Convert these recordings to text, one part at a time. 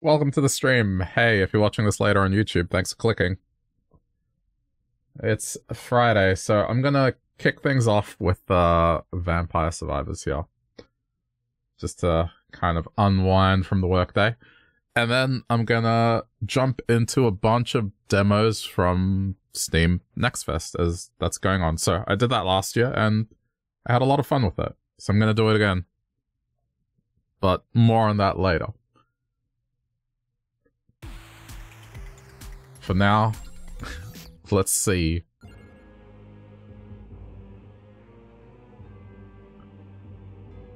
Welcome to the stream. Hey, if you're watching this later on YouTube, thanks for clicking. It's Friday, so I'm gonna kick things off with Vampire Survivors here. Just to kind of unwind from the workday. And then I'm gonna jump into a bunch of demos from Steam Next Fest as that's going on. So I did that last year and I had a lot of fun with it. So I'm gonna do it again. But more on that later. For now, let's see.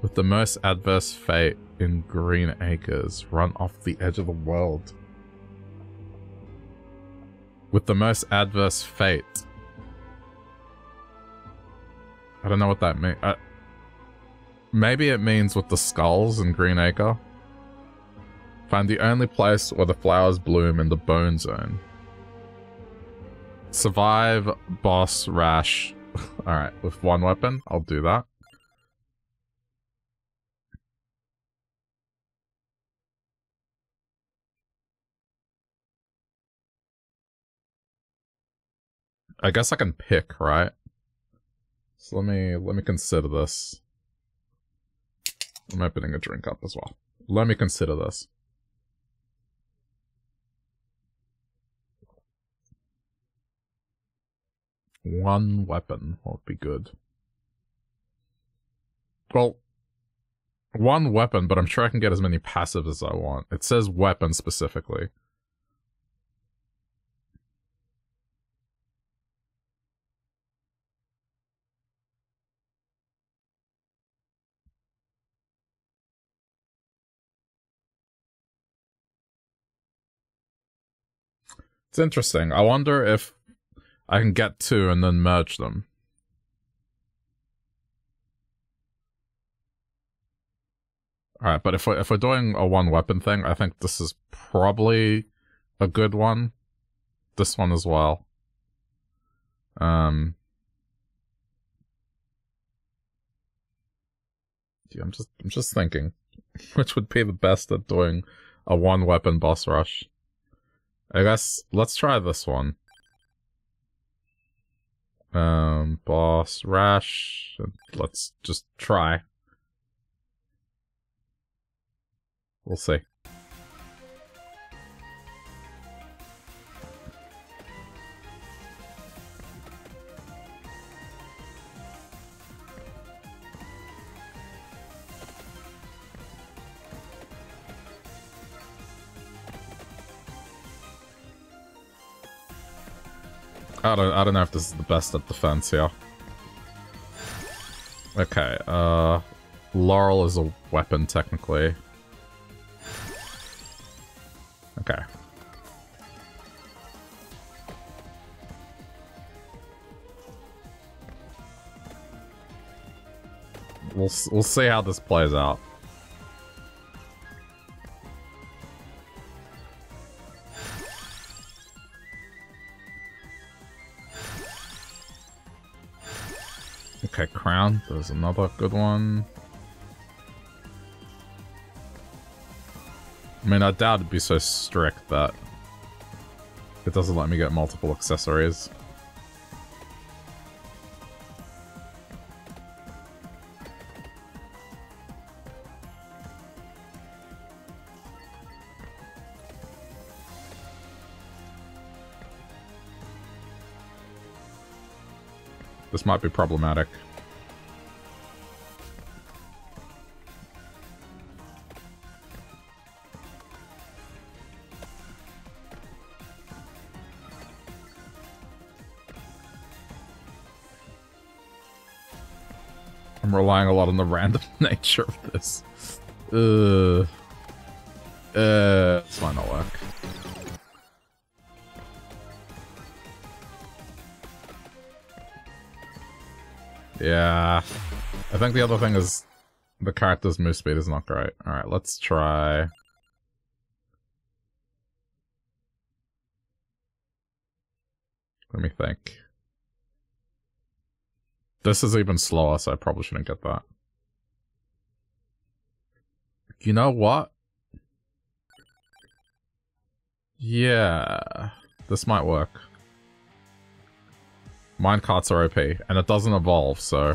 With the most adverse fate in Green Acres, run off the edge of the world. With the most adverse fate. I don't know what that means. Maybe it means with the skulls in Green Acre. Find the only place where the flowers bloom in the bone zone. Survive boss rash. Alright, with one weapon, I'll do that. I guess I can pick, right? So let me consider this. I'm opening a drink up as well. Let me consider this. One weapon would be good. Well, one weapon, but I'm sure I can get as many passives as I want. It says weapon specifically. It's interesting. I wonder if I can get two and then merge them. Alright, but if we're doing a one weapon thing, I think this is probably a good one. This one as well. Yeah, I'm just thinking which would be the best at doing a one weapon boss rush. I guess let's try this one. Boss rash. Let's just try. We'll see. I don't know if this is the best at defense here. Okay, Laurel is a weapon technically. Okay. We'll see how this plays out. Okay, crown. There's another good one. I mean, I doubt it'd be so strict that it doesn't let me get multiple accessories. This might be problematic. I'm relying a lot on the random nature of this. This might not work. Yeah, I think the other thing is the character's move speed is not great. Alright, let's try... Let me think. This is even slower, so I probably shouldn't get that. You know what? Yeah, this might work. Minecarts are OP, and it doesn't evolve, so...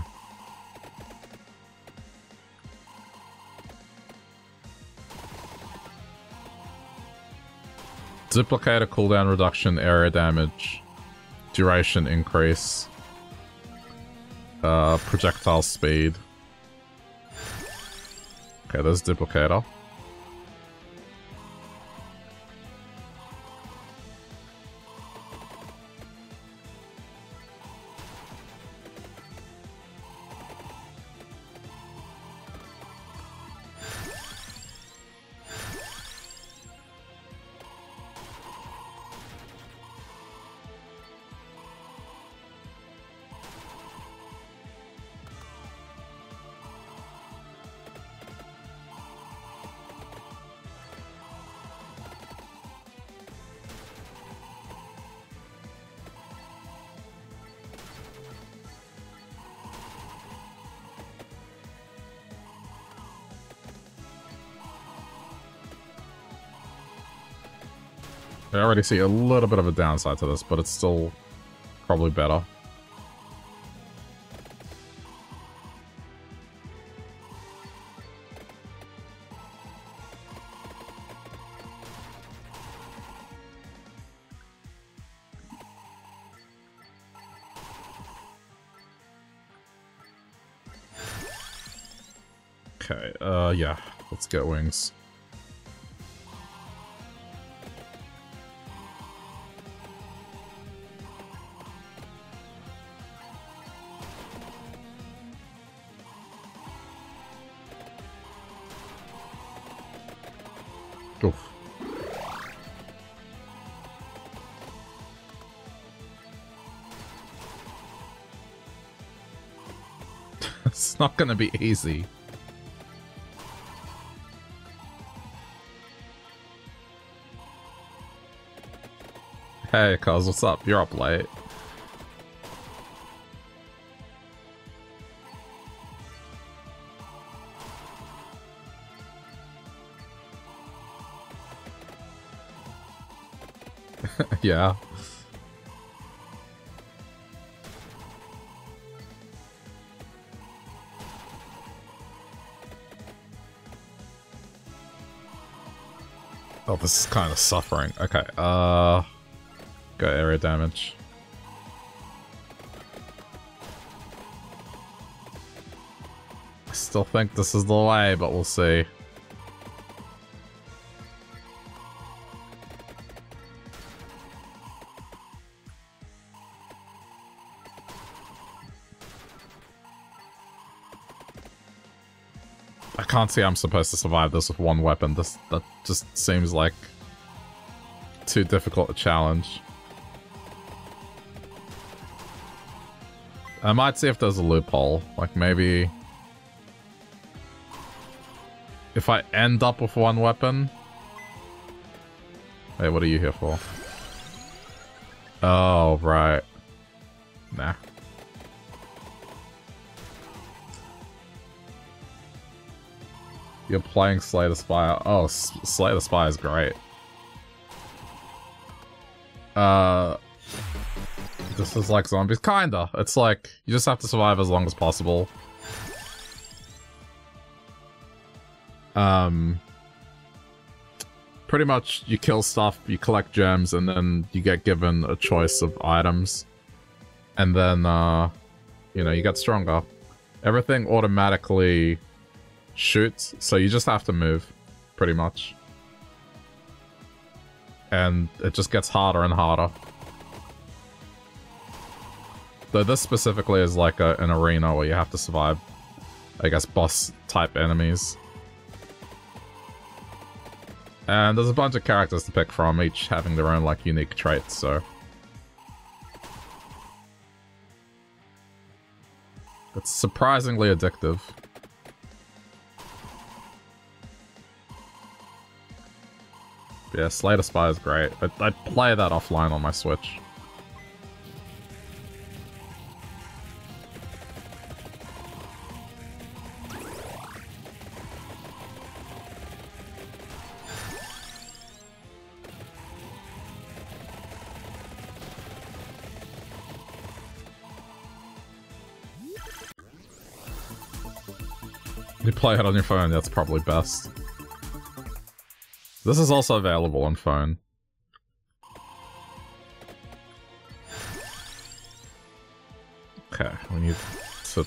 Duplicator cooldown reduction, area damage, duration increase, projectile speed. Okay, there's duplicator. I already see a little bit of a downside to this, but it's still probably better. Okay, yeah, let's get wings. It's not gonna be easy. Hey, Cuz, what's up? You're up late. Yeah. Oh, this is kind of suffering. Okay, got area damage. I still think this is the way, but we'll see. I can't see how I'm supposed to survive this with one weapon. That just seems like too difficult a challenge. I might see if there's a loophole. Like maybe if I end up with one weapon. Hey, what are you here for? Oh, right. Nah. You're playing Slay the Spire. Oh, Slay the Spire is great. This is like zombies. Kinda. It's like, you just have to survive as long as possible. Pretty much, you kill stuff, you collect gems, and then you get given a choice of items. And then, you know, you get stronger. Everything automatically... shoots, so you just have to move, pretty much. And it just gets harder and harder. Though this specifically is like an arena where you have to survive, I guess, boss-type enemies. And there's a bunch of characters to pick from, each having their own, like, unique traits, so... It's surprisingly addictive. Yeah, Slay the Spire is great. I'd play that offline on my Switch. You play it on your phone, that's probably best. This is also available on phone. Okay, we need to...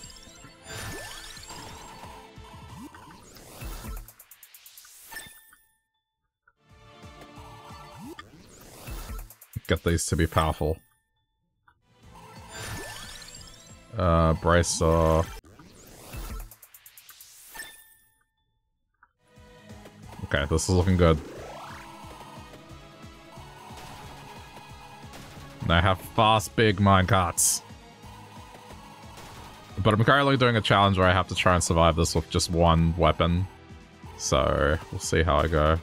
get these to be powerful. Brysaw. Okay, this is looking good. And I have fast, big minecarts. But I'm currently doing a challenge where I have to try and survive this with just one weapon. So, we'll see how I go.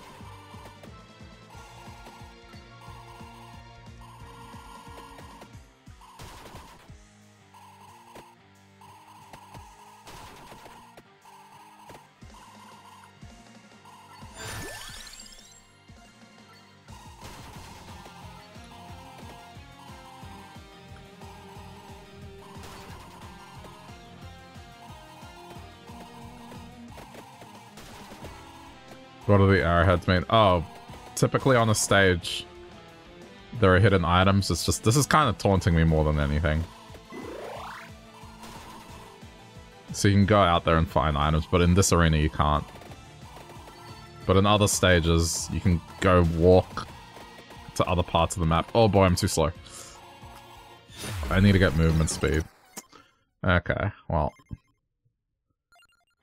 What do the arrowheads mean? Oh, typically on a stage, there are hidden items. It's just, this is kind of taunting me more than anything. So you can go out there and find items, but in this arena you can't. But in other stages, you can go walk to other parts of the map. Oh boy, I'm too slow. I need to get movement speed. Okay, well.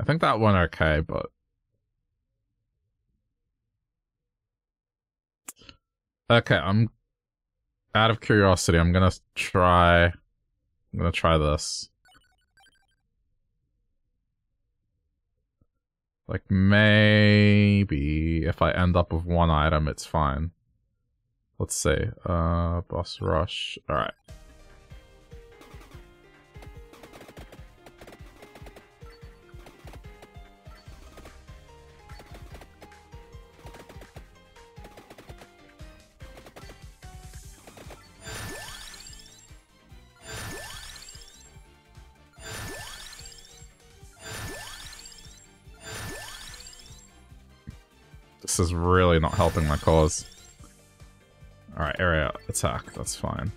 I think that went okay, but... okay, I'm out of curiosity. I'm gonna try this. Like, maybe if I end up with one item, it's fine. Let's see. Boss rush. All right. This is really not helping my cause. Alright, area attack, that's fine.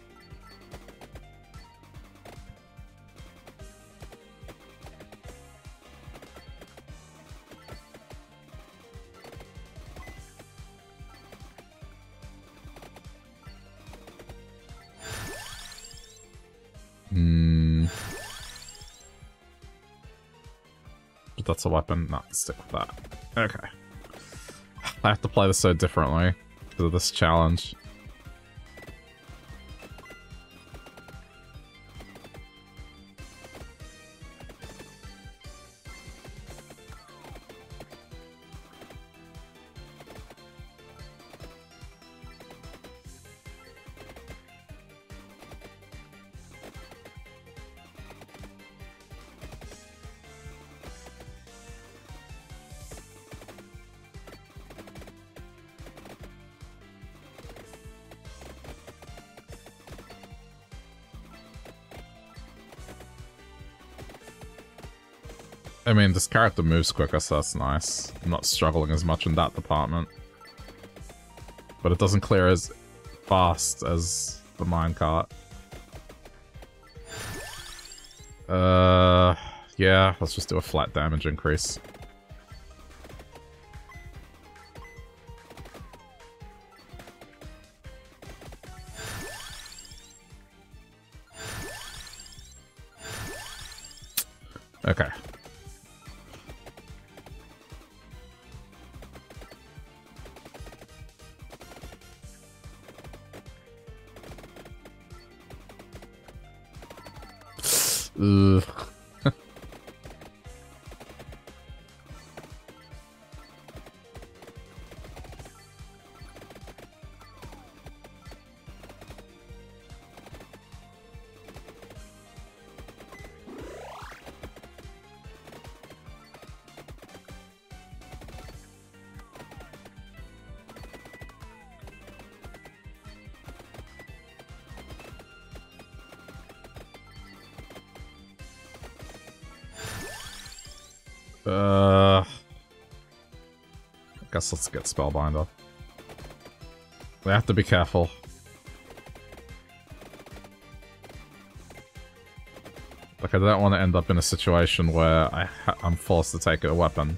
But that's a weapon, not stick with that. Okay. I have to play this so differently because of this challenge. I mean, this character moves quicker, so that's nice. I'm not struggling as much in that department. But it doesn't clear as fast as the minecart. Yeah, let's just do a flat damage increase. Okay. I guess let's get Spellbinder. We have to be careful. Like, I don't want to end up in a situation where I'm forced to take a weapon.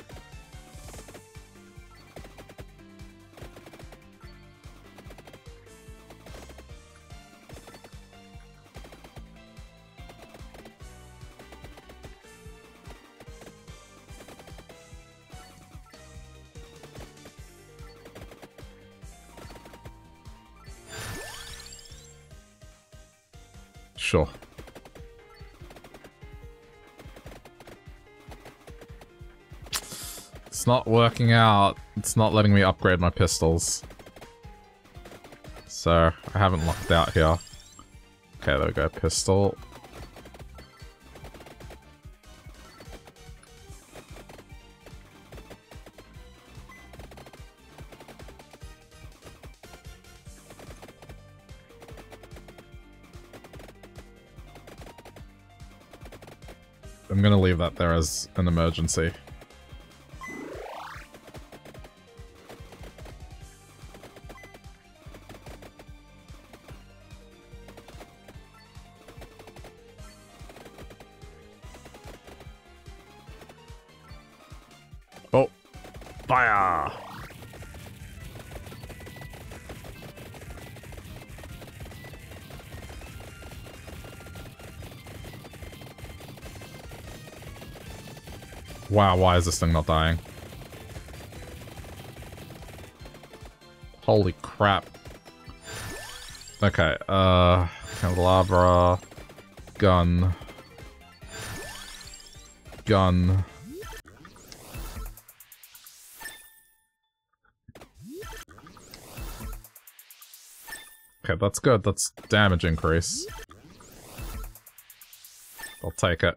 Sure. It's not working out. It's not letting me upgrade my pistols. So, I haven't lucked out here. Okay, there we go. Pistol. I'm gonna leave that there as an emergency. Wow, why is this thing not dying? Holy crap. Okay, candelabra. Gun. Gun. Okay, that's good. That's damage increase. I'll take it.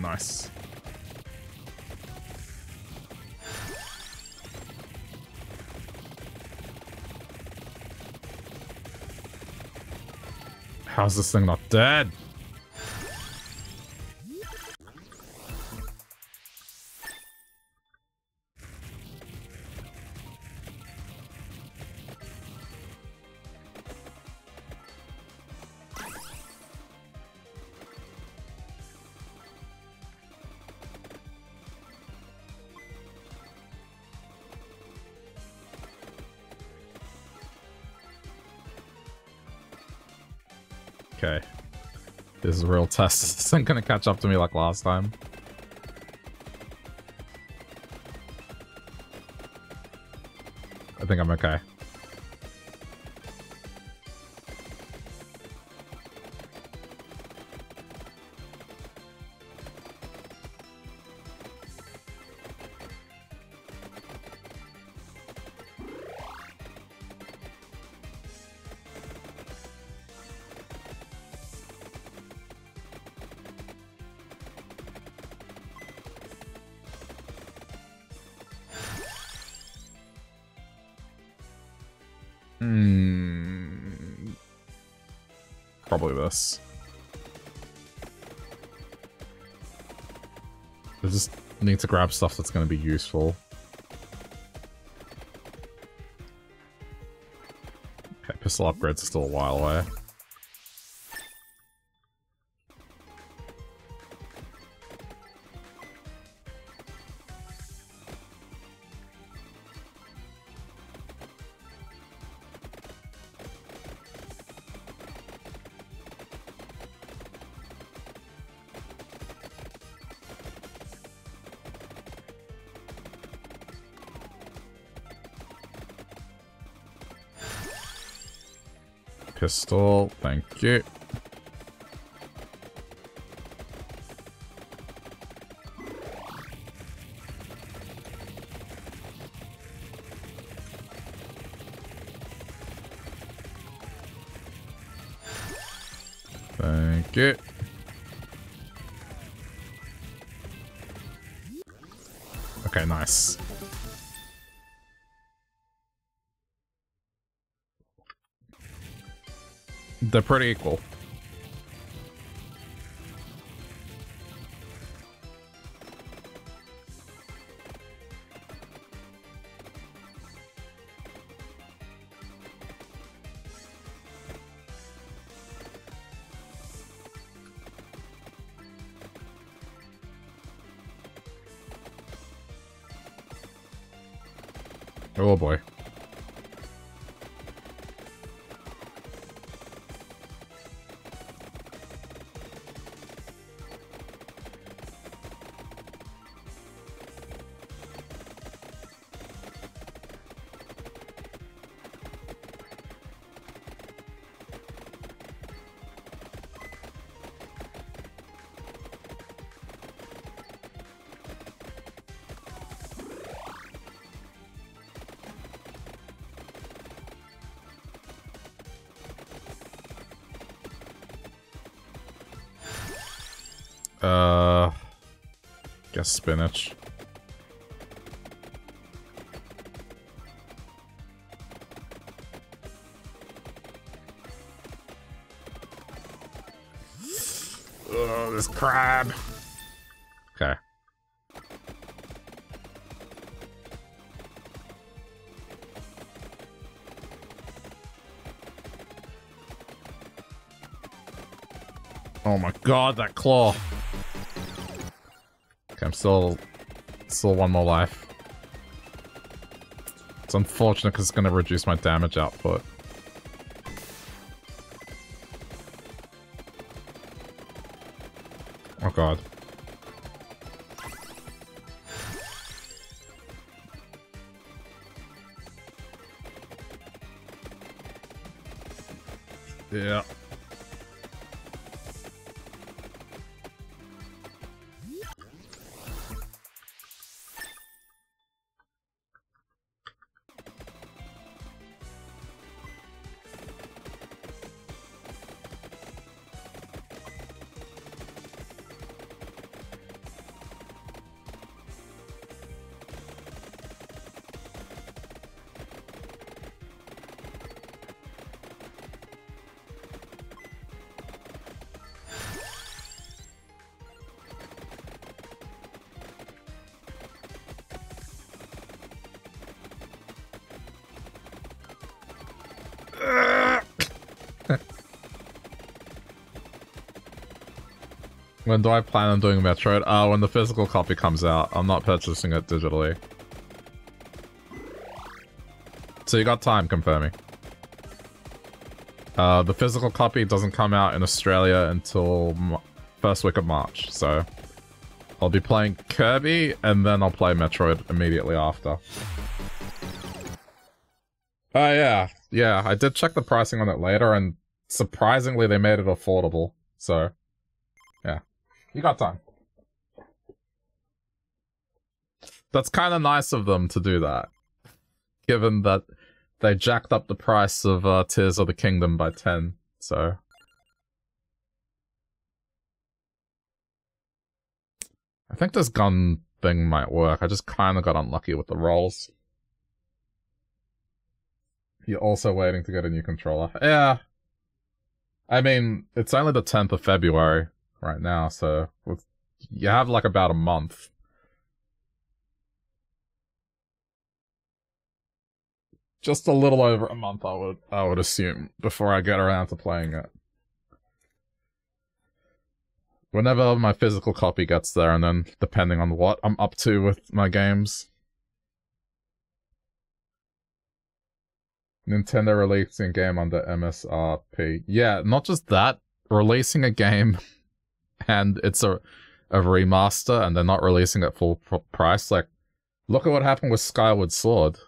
Nice. How's this thing not dead? This is a real test. This isn't gonna catch up to me like last time. I think I'm okay. This I just need to grab stuff that's going to be useful. Okay, pistol upgrades are still a while away. Pistol, thank you. Get. Okay, nice. They're pretty equal. Oh boy. Guess spinach. Ugh, this crab. Okay. Oh my god, that claw. I'm still one more life. It's unfortunate because it's going to reduce my damage output. Oh god. Yeah. When do I plan on doing Metroid? When the physical copy comes out. I'm not purchasing it digitally. So you got time, confirming. The physical copy doesn't come out in Australia until first week of March, so... I'll be playing Kirby, and then I'll play Metroid immediately after. Oh yeah. Yeah, I did check the pricing on it later, and surprisingly they made it affordable, so... You got time. That's kind of nice of them to do that, given that they jacked up the price of Tears of the Kingdom by 10, so... I think this gun thing might work, I just kind of got unlucky with the rolls. You're also waiting to get a new controller. Yeah. I mean, it's only the 10th of February. Right now, so you have like about a month. Just a little over a month, I would assume, before I get around to playing it. Whenever my physical copy gets there, and then depending on what I'm up to with my games. Nintendo releasing game under MSRP. Yeah, not just that, releasing a game... and it's a remaster, and they're not releasing it full price. Like, look at what happened with Skyward Sword.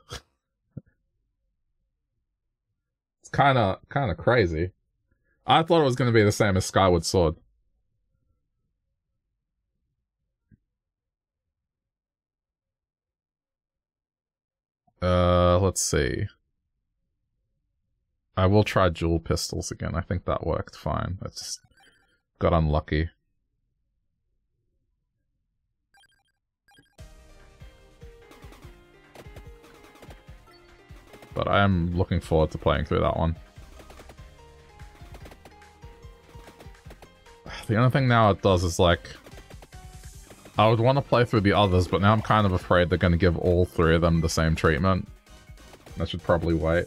It's kind of crazy. I thought it was going to be the same as Skyward Sword. Let's see. I will try dual pistols again. I think that worked fine. That's just... Got unlucky. But I am looking forward to playing through that one. The only thing now it does is, like, I would want to play through the others, but now I'm kind of afraid they're going to give all three of them the same treatment. I should probably wait.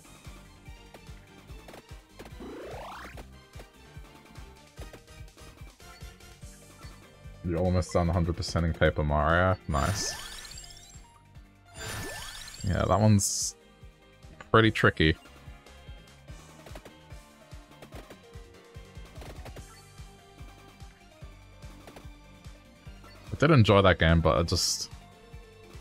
You're almost done 100%ing Paper Mario. Nice. Yeah, that one's pretty tricky. I did enjoy that game, but I just...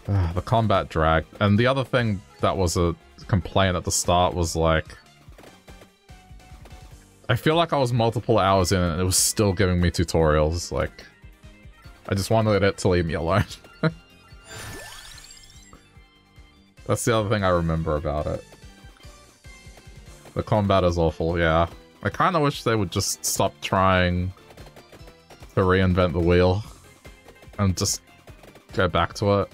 the combat dragged. And the other thing that was a complaint at the start was, like... I feel like I was multiple hours in and it was still giving me tutorials, like... I just wanted it to leave me alone. That's the other thing I remember about it. The combat is awful, yeah. I kind of wish they would just stop trying to reinvent the wheel and just go back to it.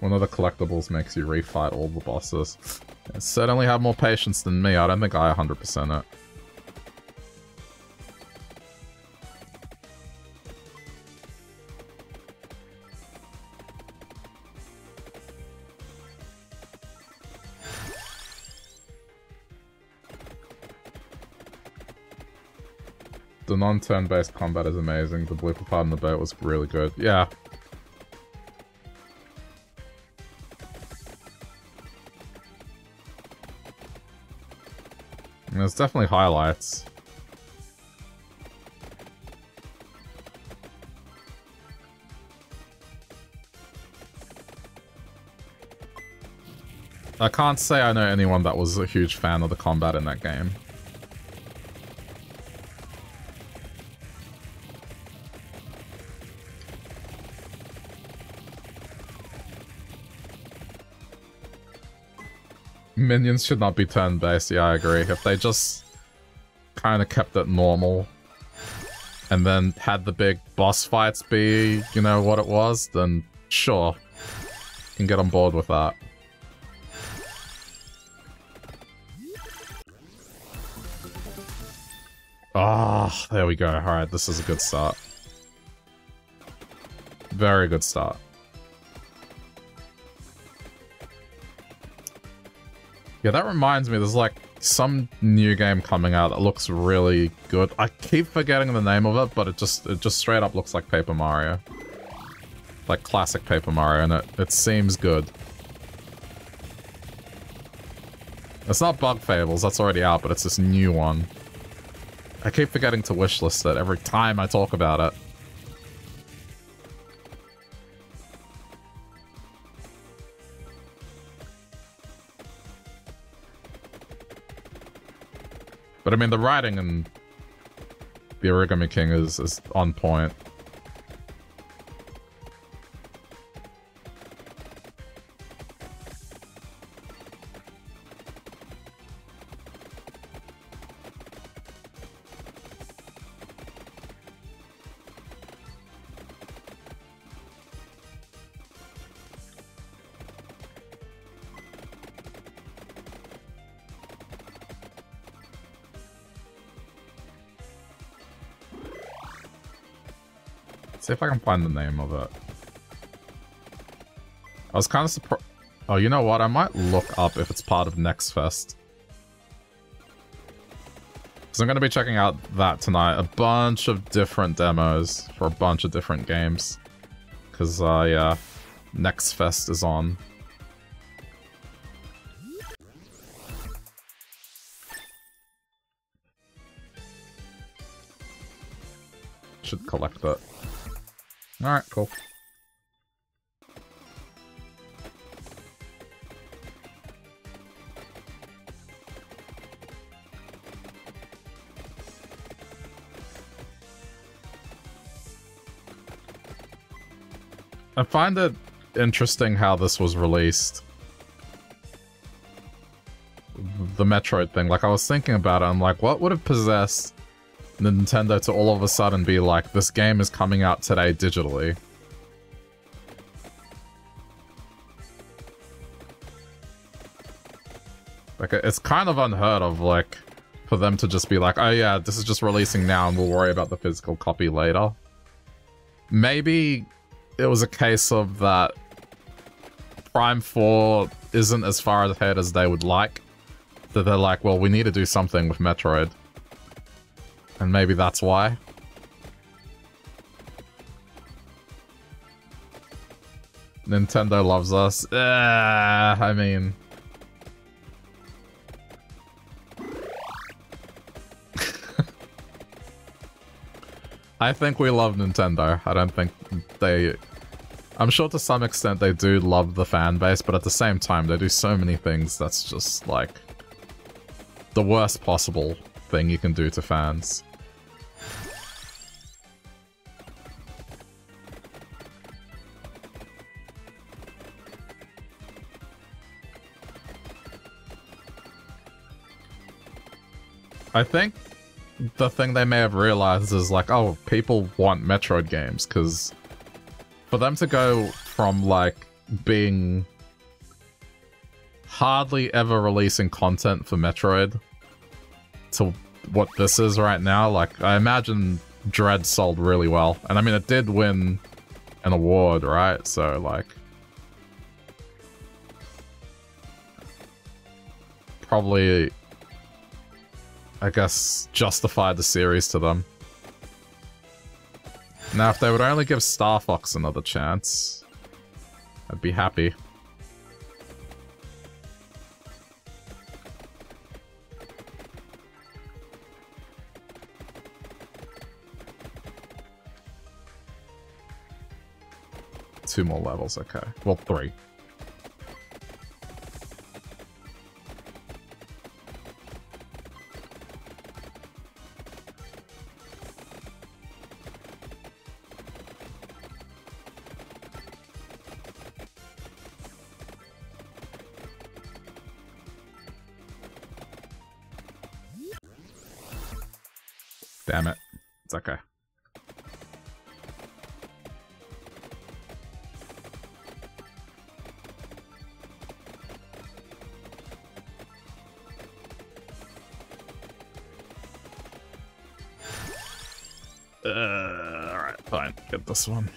One of the collectibles makes you refight all the bosses. It certainly had more patience than me. I don't think I 100% it. The non-turn-based combat is amazing. The blooper part in the boat was really good. Yeah. There's definitely highlights. I can't say I know anyone that was a huge fan of the combat in that game. Minions should not be turn-based, yeah, I agree. If they just kind of kept it normal and then had the big boss fights be, you know, what it was, then sure, you can get on board with that. Ah, there we go. Alright, this is a good start. Very good start. Yeah, that reminds me, there's like some new game coming out that looks really good. I keep forgetting the name of it, but it just straight up looks like Paper Mario. Like classic Paper Mario, and it seems good. It's not Bug Fables, that's already out, but it's this new one. I keep forgetting to wishlist it every time I talk about it. But I mean, the writing in The Origami King is on point. See if I can find the name of it. I was kind of surprised. Oh, you know what? I might look up if it's part of Next Fest. Because I'm going to be checking out that tonight. A bunch of different demos for a bunch of different games. Because, yeah, Next Fest is on. Should collect that. Alright, cool. I find it interesting how this was released. The Metroid thing. Like, I was thinking about it, I'm like, what would have possessed Nintendo to all of a sudden be like, this game is coming out today digitally? Like, it's kind of unheard of, like, for them to just be like, oh yeah, this is just releasing now and we'll worry about the physical copy later. Maybe it was a case of that Prime 4 isn't as far ahead as they would like. That they're like, well, we need to do something with Metroid. And maybe that's why. Nintendo loves us. I mean... I think we love Nintendo. I don't think they... I'm sure to some extent they do love the fan base, but at the same time, they do so many things that's just, like, the worst possible thing you can do to fans. I think the thing they may have realized is like, oh, people want Metroid games, because for them to go from, like, being hardly ever releasing content for Metroid to what this is right now, like, I imagine Dread sold really well. And I mean, it did win an award, right? So, like, probably, I guess, justify the series to them. Now, if they would only give Star Fox another chance, I'd be happy. Two more levels, okay. Well, three. Damn it. It's okay. Alright, fine. Get this one.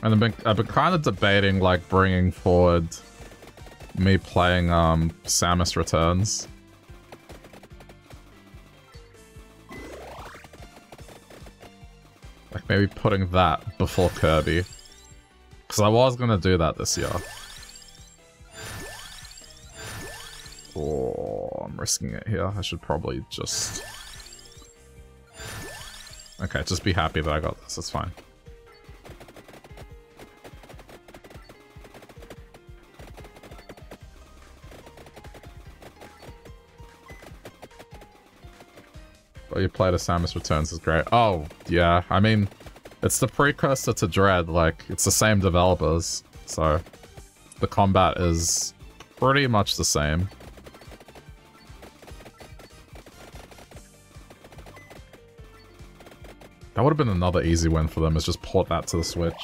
And I've been kind of debating, like, bringing forward me playing Samus Returns. Like, maybe putting that before Kirby. Because I was going to do that this year. Oh, I'm risking it here. I should probably just... Okay, just be happy that I got this. It's fine. You played as Samus Returns is great. Oh, yeah. I mean, it's the precursor to Dread. Like, it's the same developers. So, the combat is pretty much the same. That would have been another easy win for them, is just port that to the Switch.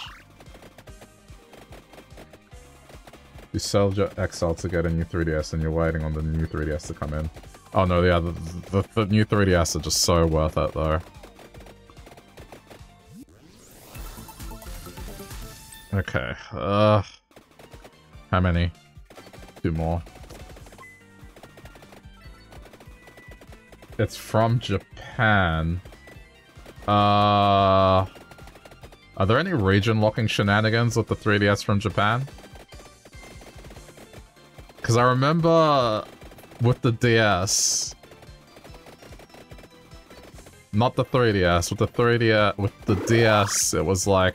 You sold your XL to get a new 3DS and you're waiting on the new 3DS to come in. Oh no, yeah, the new 3DS are just so worth it, though. Okay, how many? Two more. It's from Japan. Are there any region-locking shenanigans with the 3DS from Japan? Because I remember... with the DS. Not the 3DS, with the 3DS, with the DS, it was like,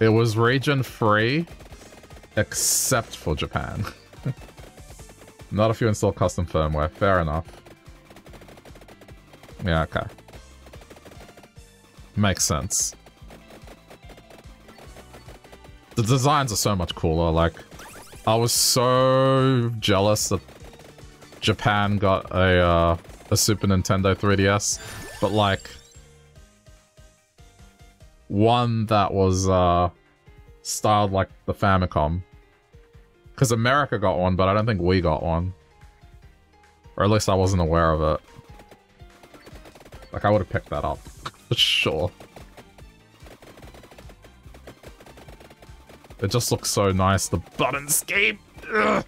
it was region free, except for Japan. Not if you install custom firmware, fair enough. Yeah, okay. Makes sense. The designs are so much cooler, like, I was so jealous that Japan got a Super Nintendo 3DS, but like, one that was styled like the Famicom. Because America got one, but I don't think we got one. Or at least I wasn't aware of it. Like, I would have picked that up, for sure. It just looks so nice, the button scheme! Ugh.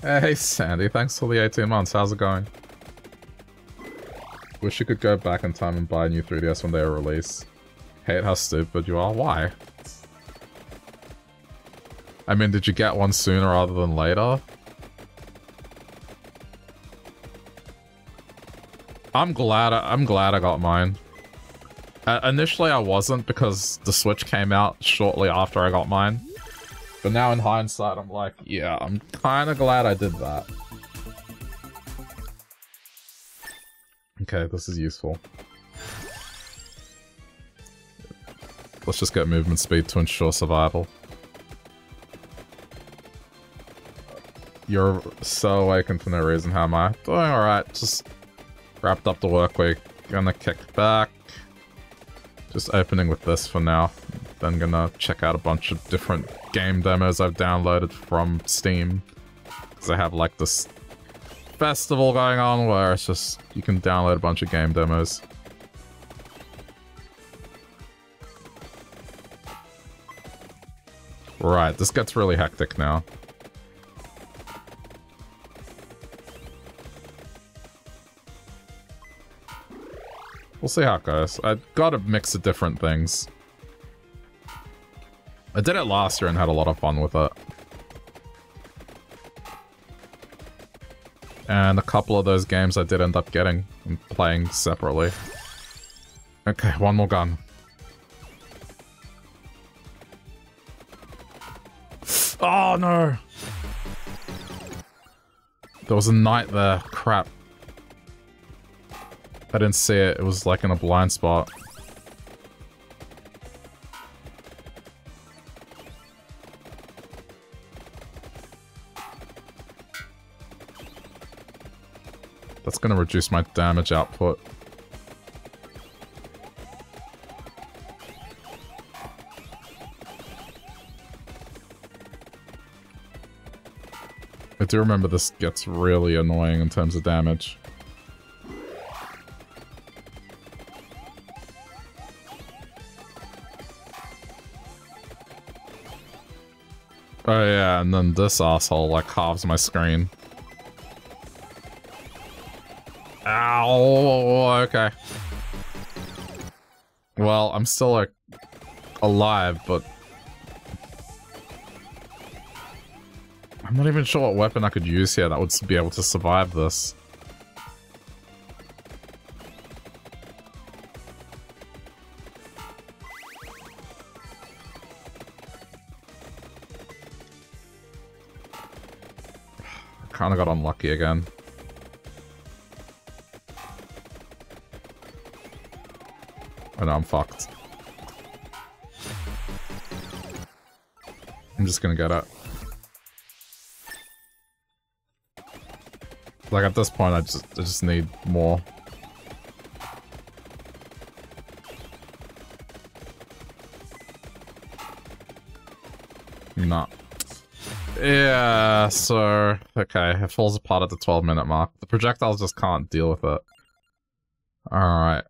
Hey Sandy, thanks for the 18 months, how's it going? Wish you could go back in time and buy a new 3DS when they are released. Hate how stupid you are, why? I mean, did you get one sooner rather than later? I'm glad I got mine. Initially I wasn't, because the Switch came out shortly after I got mine. But now in hindsight I'm like, yeah, I'm kinda glad I did that. Okay, this is useful. Let's just get movement speed to ensure survival. You're so awakened for no reason, how am I? Doing alright, just wrapped up the work week. Gonna kick back. Just opening with this for now. Then gonna check out a bunch of different game demos I've downloaded from Steam. Because I have like this festival going on where it's just, you can download a bunch of game demos. Right, this gets really hectic now. We'll see how it goes. I got a mix of different things. I did it last year and had a lot of fun with it. And a couple of those games I did end up getting and playing separately. Okay, one more gun. Oh no! There was a knight there, crap. I didn't see it, it was like in a blind spot. That's gonna reduce my damage output. I do remember this gets really annoying in terms of damage. Oh yeah, and then this asshole like halves my screen. Ow, okay. Well, I'm still like alive, but I'm not even sure what weapon I could use here that would be able to survive this. Kinda got unlucky again. I know I'm fucked. I'm just gonna get it. Like at this point, I just need more. Nah. Yeah, so... Okay, it falls apart at the 12-minute mark. The projectiles just can't deal with it. Alright.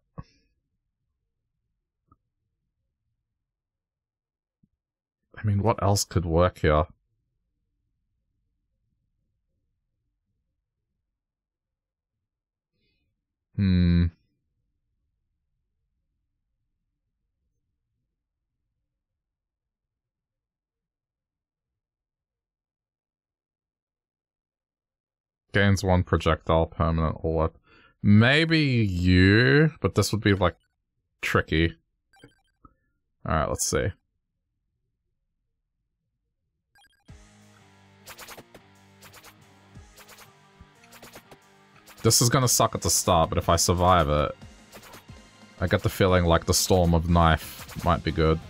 I mean, what else could work here? Gains one projectile permanent orb. Maybe you, but this would be, like, tricky. Alright, let's see. This is gonna suck at the start, but if I survive it, I get the feeling like the storm of knife might be good.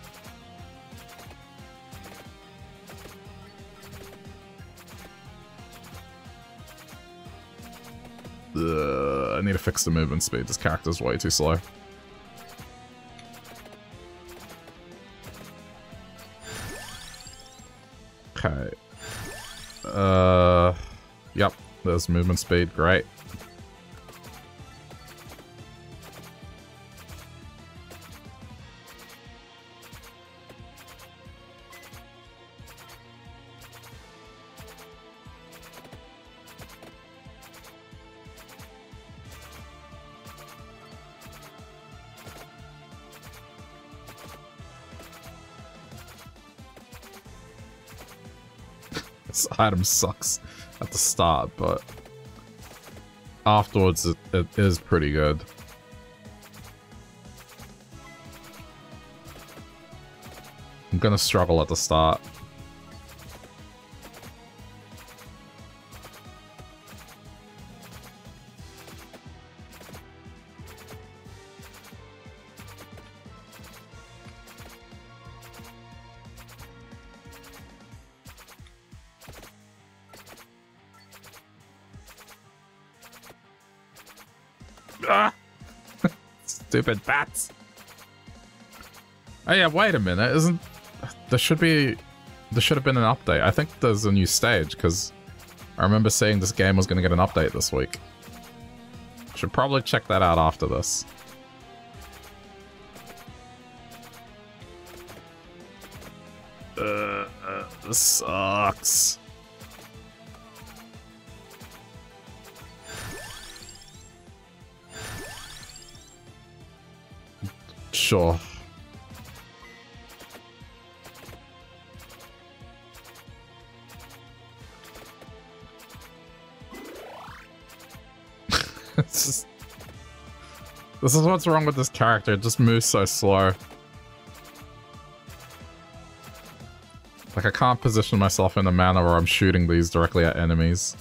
I need to fix the movement speed. This character's way too slow. Okay. Yep. There's movement speed. Great. Item sucks at the start, but afterwards it is pretty good. I'm gonna struggle at the start. Stupid bats. Oh yeah, wait a minute, isn't... There should have been an update. I think there's a new stage, because I remember seeing this game was going to get an update this week. Should probably check that out after this. This sucks. Sure. It's just... This is what's wrong with this character. It just moves so slow. Like, I can't position myself in a manner where I'm shooting these directly at enemies.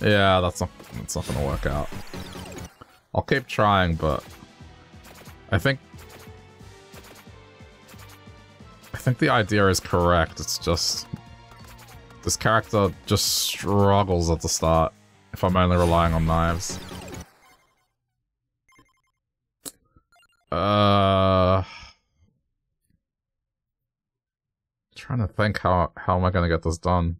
Yeah, that's not gonna work out. I'll keep trying, but I think the idea is correct. It's just this character just struggles at the start if I'm only relying on knives. Trying to think how am I gonna get this done?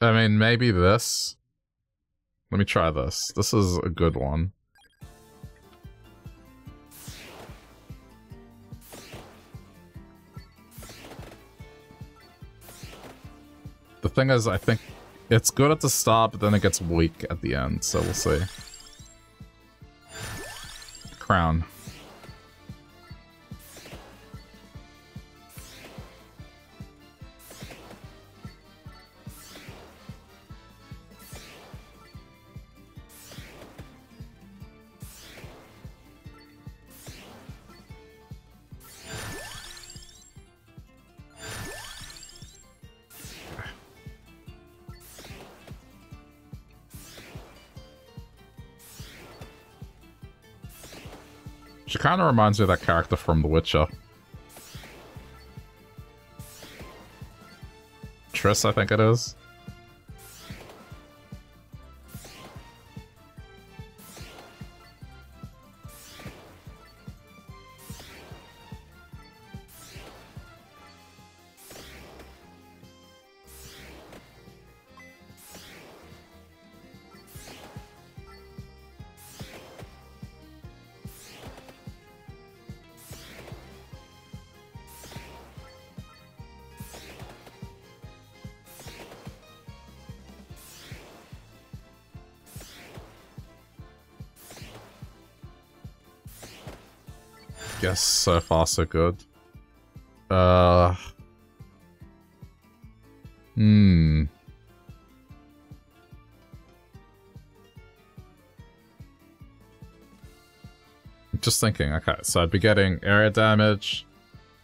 I mean, maybe this. Let me try this. This is a good one. The thing is, I think it's good at the start, but then it gets weak at the end, so we'll see. Crown. She kind of reminds me of that character from The Witcher. Triss, I think it is. guess so far so good. Just thinking, okay, so I'd be getting area damage,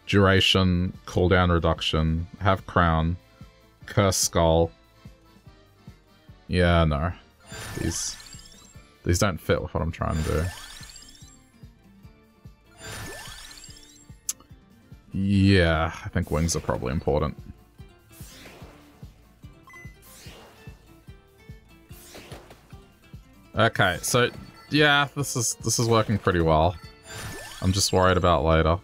duration, cooldown reduction, have crown, curse skull. Yeah, no. These don't fit with what I'm trying to do. Yeah, I think wings are probably important. Okay, so yeah, this is working pretty well. I'm just worried about later.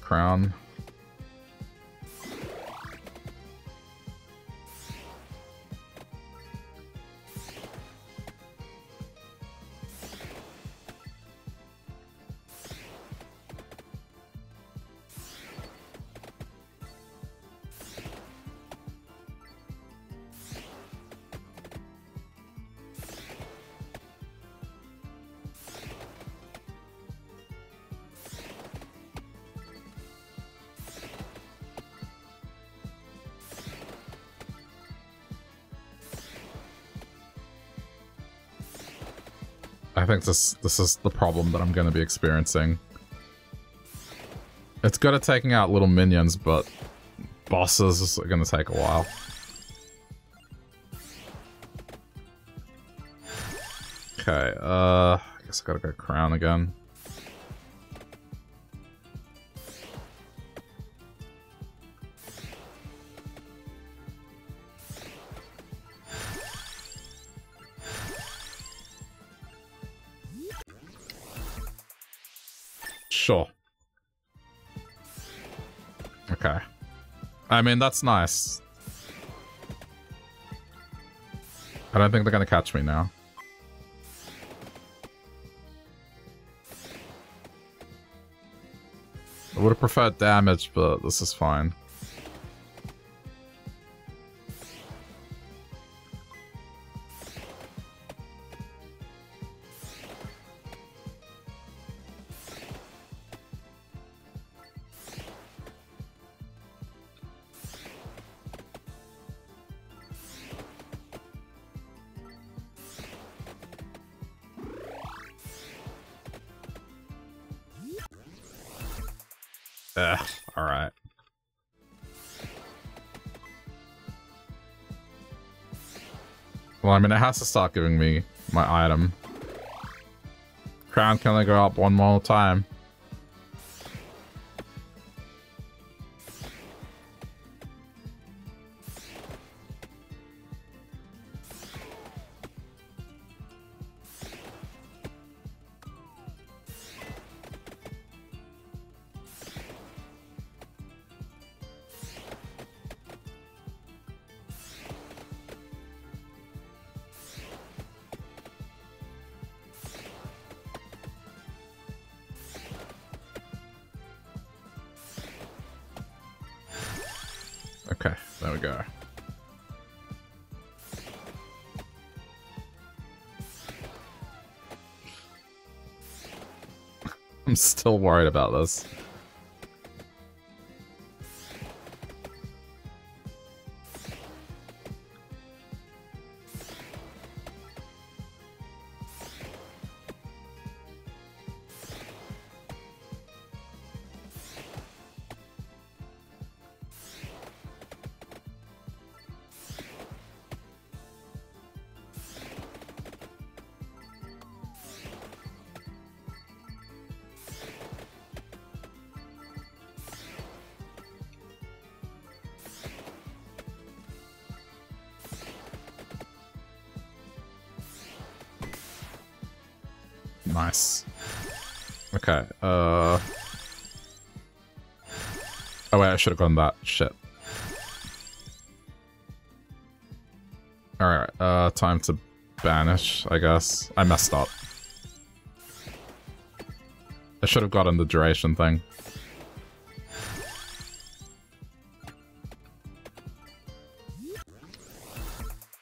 Crown. I think this is the problem that I'm going to be experiencing. It's good at taking out little minions, but bosses are going to take a while. Okay, I guess I gotta go crown again. Sure. Okay. I mean, that's nice. I don't think they're gonna catch me now. I would have preferred damage, but this is fine. Alright. Well, I mean, it has to start giving me my item. Crown can only go up one more time. Still worried about this. Nice. Okay, Oh wait, I should have gone that. Shit. Alright, time to banish, I guess. I messed up. I should have gotten the duration thing.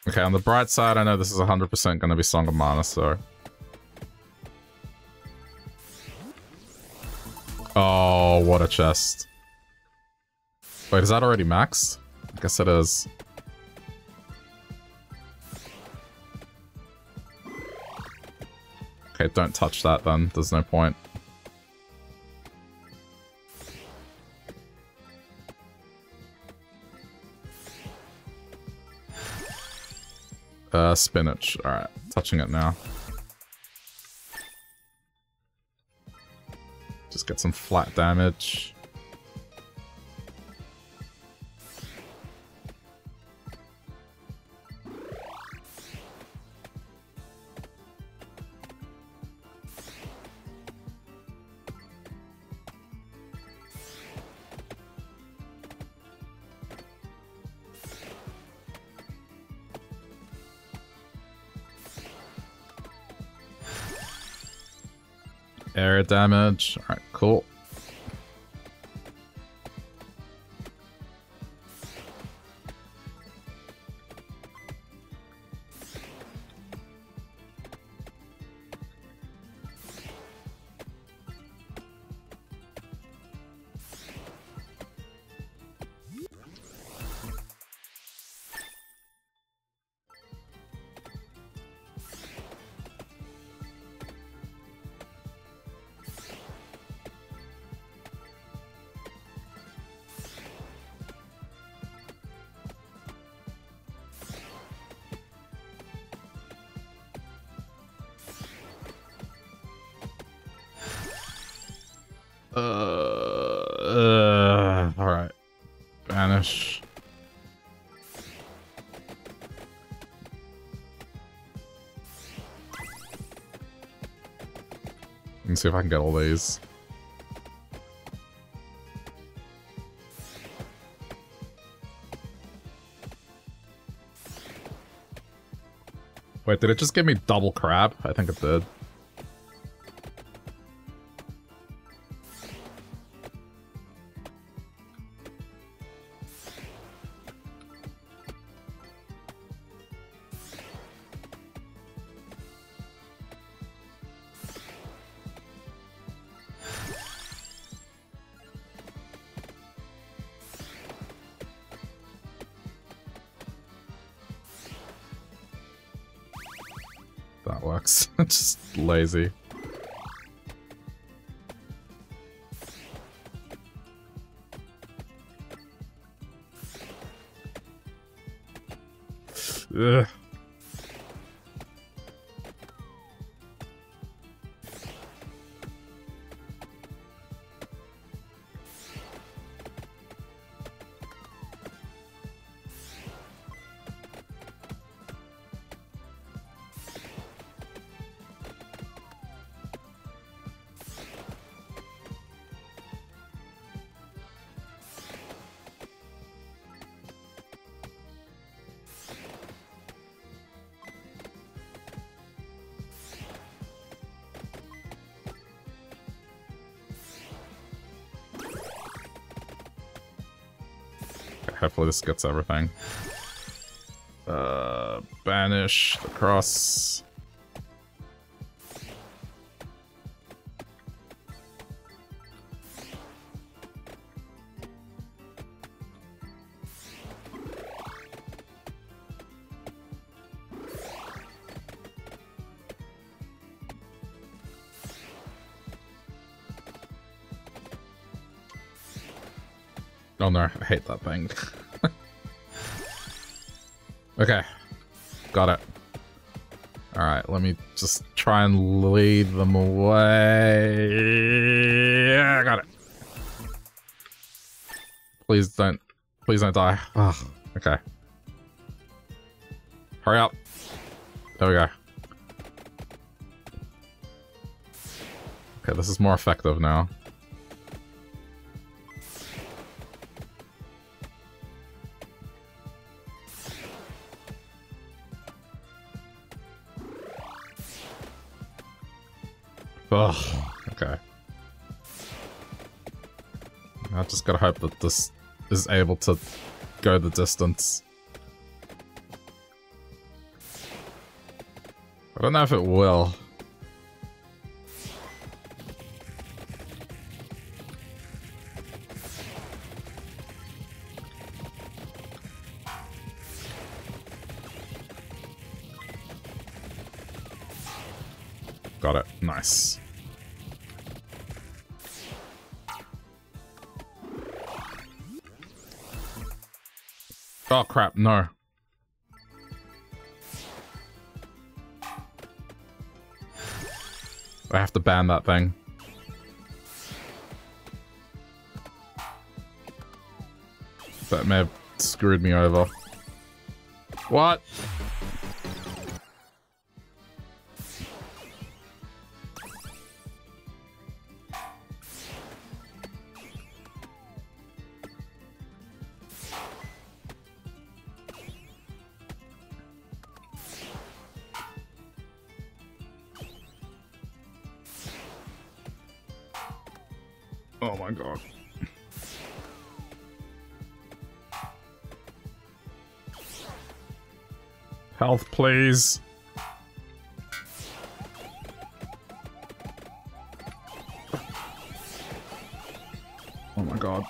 Okay, on the bright side, I know this is 100% going to be Song of Mana, so... Oh, what a chest. Wait, is that already maxed? I guess it is. Okay, don't touch that then. There's no point. Spinach. Alright, touching it now. Just get some flat damage. Area damage. Alright, cool. Alright. Banish. Let's see if I can get all these. Wait, did it just give me double crab? I think it did. Just lazy. Ugh. Hopefully this gets everything. Banish the cross. Oh no, I hate that thing. Okay. Got it. Alright, let me just try and lead them away. Yeah, I got it. Please don't die. Ugh, okay. Hurry up. There we go. Okay, this is more effective now. Oh, okay. I just gotta hope that this is able to go the distance. I don't know if it will. Got it. Nice. Oh crap, no. I have to ban that thing. That may have screwed me over. What? Health, please. Oh my god.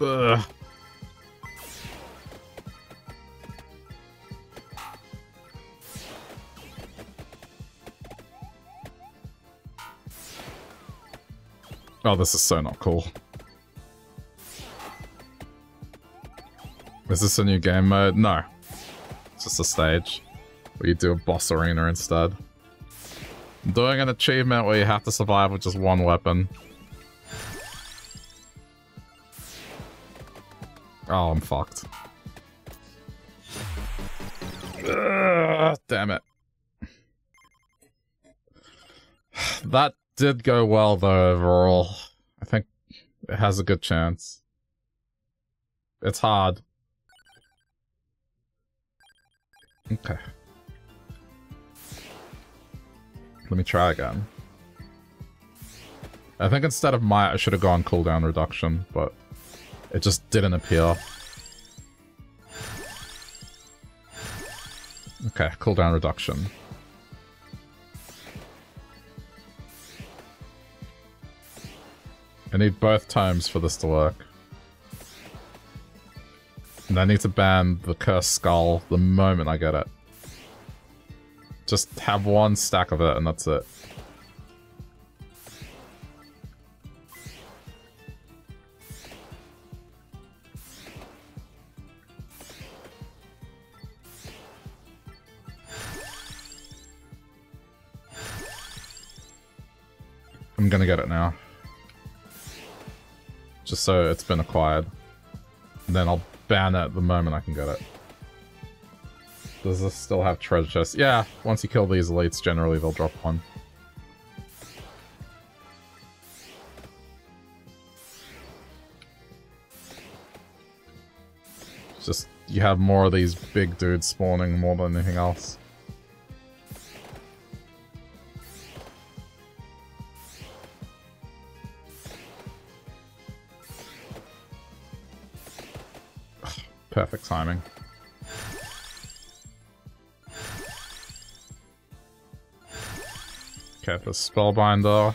Ugh. Oh, this is so not cool. Is this a new game mode? No. It's just a stage where you do a boss arena instead. I'm doing an achievement where you have to survive with just one weapon. Oh, I'm fucked. Ugh, damn it. That did go well though overall. I think it has a good chance. It's hard. Okay. Let me try again. I think instead of might I should have gone cooldown reduction, but it just didn't appear. Okay, cooldown reduction. I need both times for this to work. And I need to ban the cursed skull the moment I get it. Just have one stack of it and that's it. I'm gonna get it now. Just so it's been acquired. And then I'll ban it the moment I can get it. Does this still have treasure chests? Yeah, once you kill these elites, generally they'll drop one. It's just, you have more of these big dudes spawning more than anything else. Perfect timing. Okay, the Spellbinder.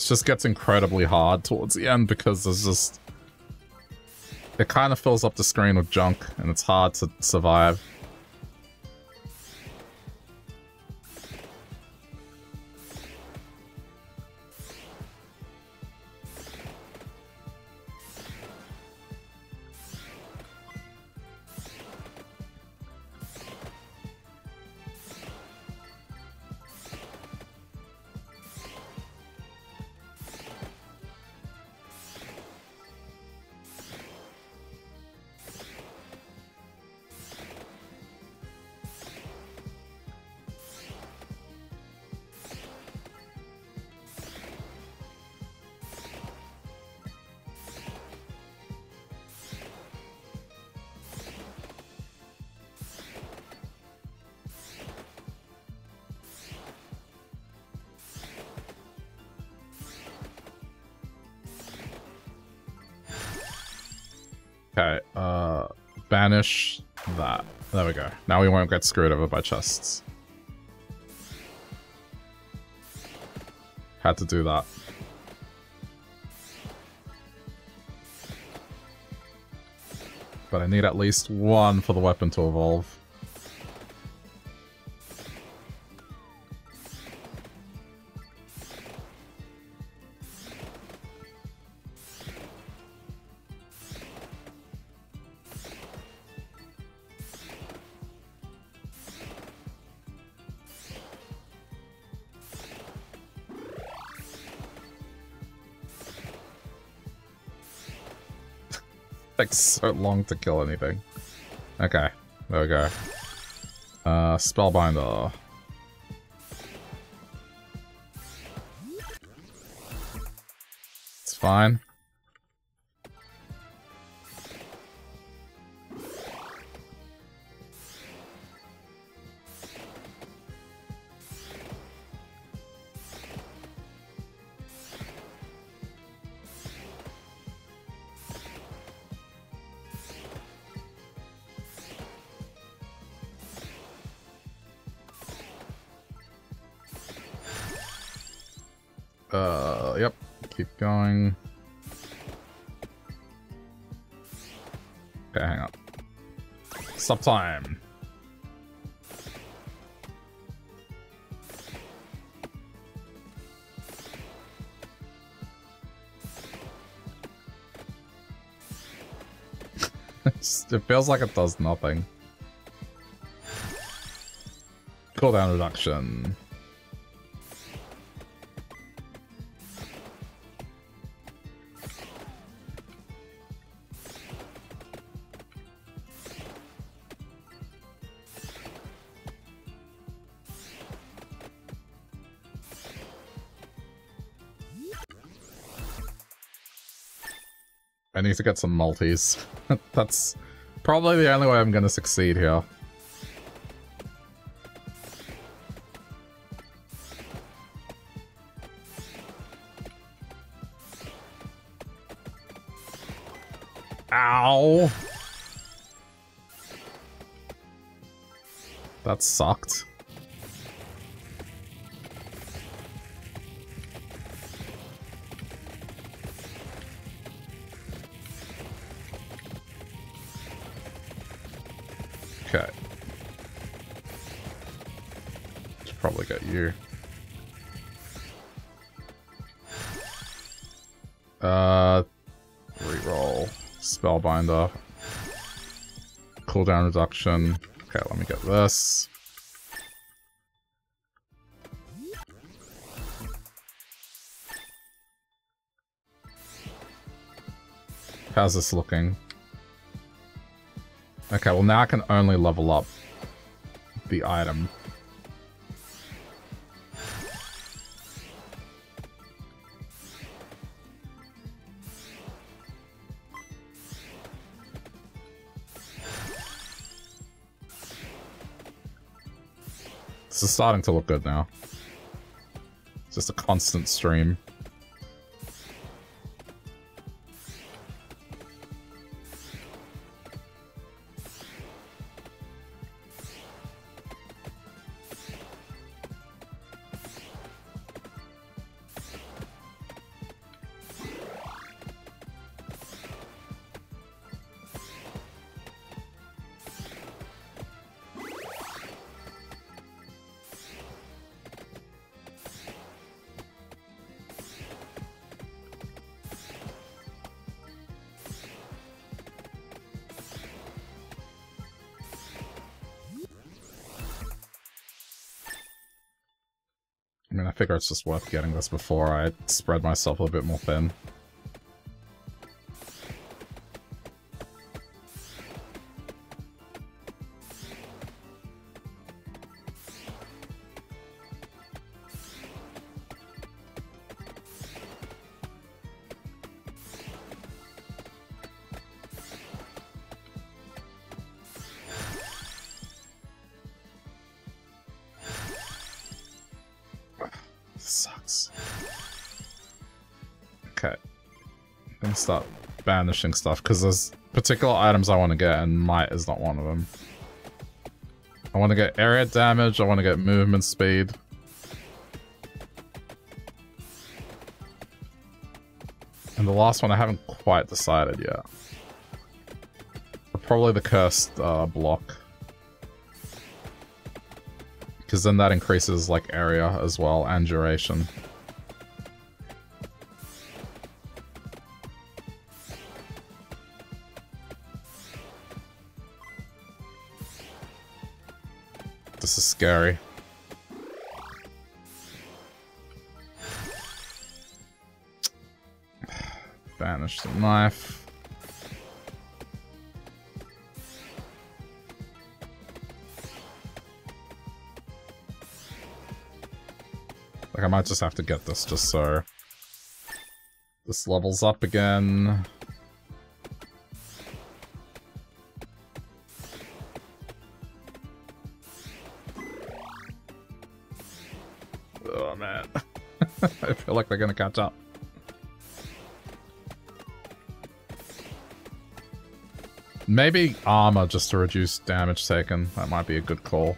Just gets incredibly hard towards the end because there's just... It kind of fills up the screen with junk and it's hard to survive. Okay, banish that. There we go. Now we won't get screwed over by chests. Had to do that. But I need at least one for the weapon to evolve. Takes so long to kill anything. Okay, there we go. Spellbinder. It's fine. Yep. Keep going. Okay, hang on. Stop time. It feels like it does nothing. Cooldown reduction. I need to get some multis. That's probably the only way I'm gonna succeed here. Ow! That sucked. Reroll. Spellbinder. Cooldown reduction. Okay, let me get this. How's this looking? Okay, well now I can only level up the item. This is starting to look good now. It's just a constant stream. I figure it's just worth getting this before I spread myself a bit more thin. Banishing stuff because there's particular items I want to get, and might is not one of them. I want to get area damage, I want to get movement speed. And the last one I haven't quite decided yet. Probably the cursed block. Because then that increases like area as well and duration. This is scary. Banish the knife. Like I might just have to get this just so this levels up again. Oh man. I feel like they're gonna catch up. Maybe armor just to reduce damage taken. That might be a good call.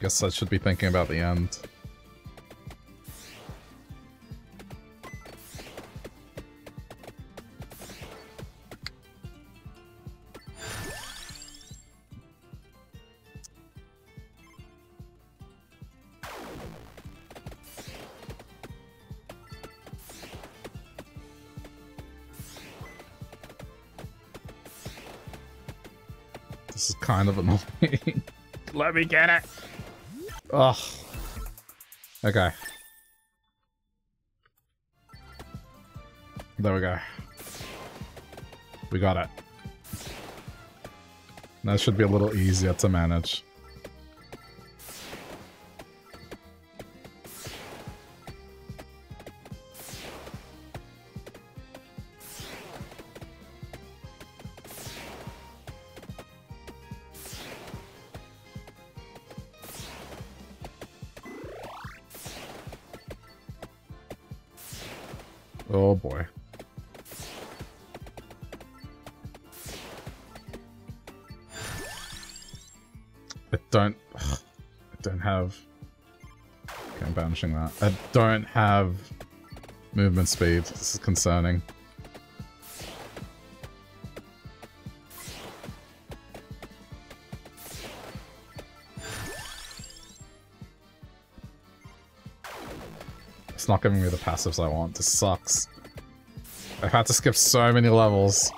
Guess I should be thinking about the end. This is kind of annoying. Let me get it! Ugh. Okay. There we go. We got it. That should be a little easier to manage. Oh boy. I don't have... Okay, I'm banishing that. I don't have movement speed. This is concerning. It's not giving me the passives I want. This sucks. I've had to skip so many levels.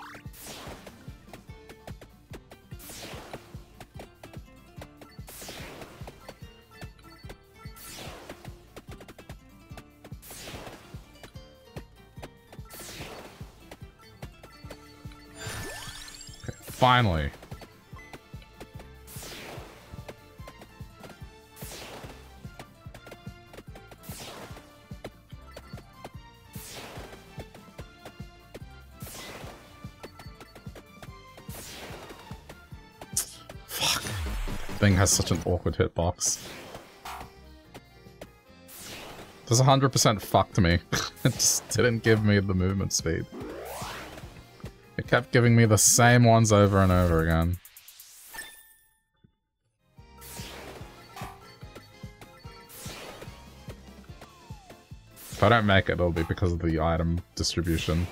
Okay, finally. Has such an awkward hitbox. This 100% fucked me. It just didn't give me the movement speed. It kept giving me the same ones over and over again. If I don't make it, it'll be because of the item distribution.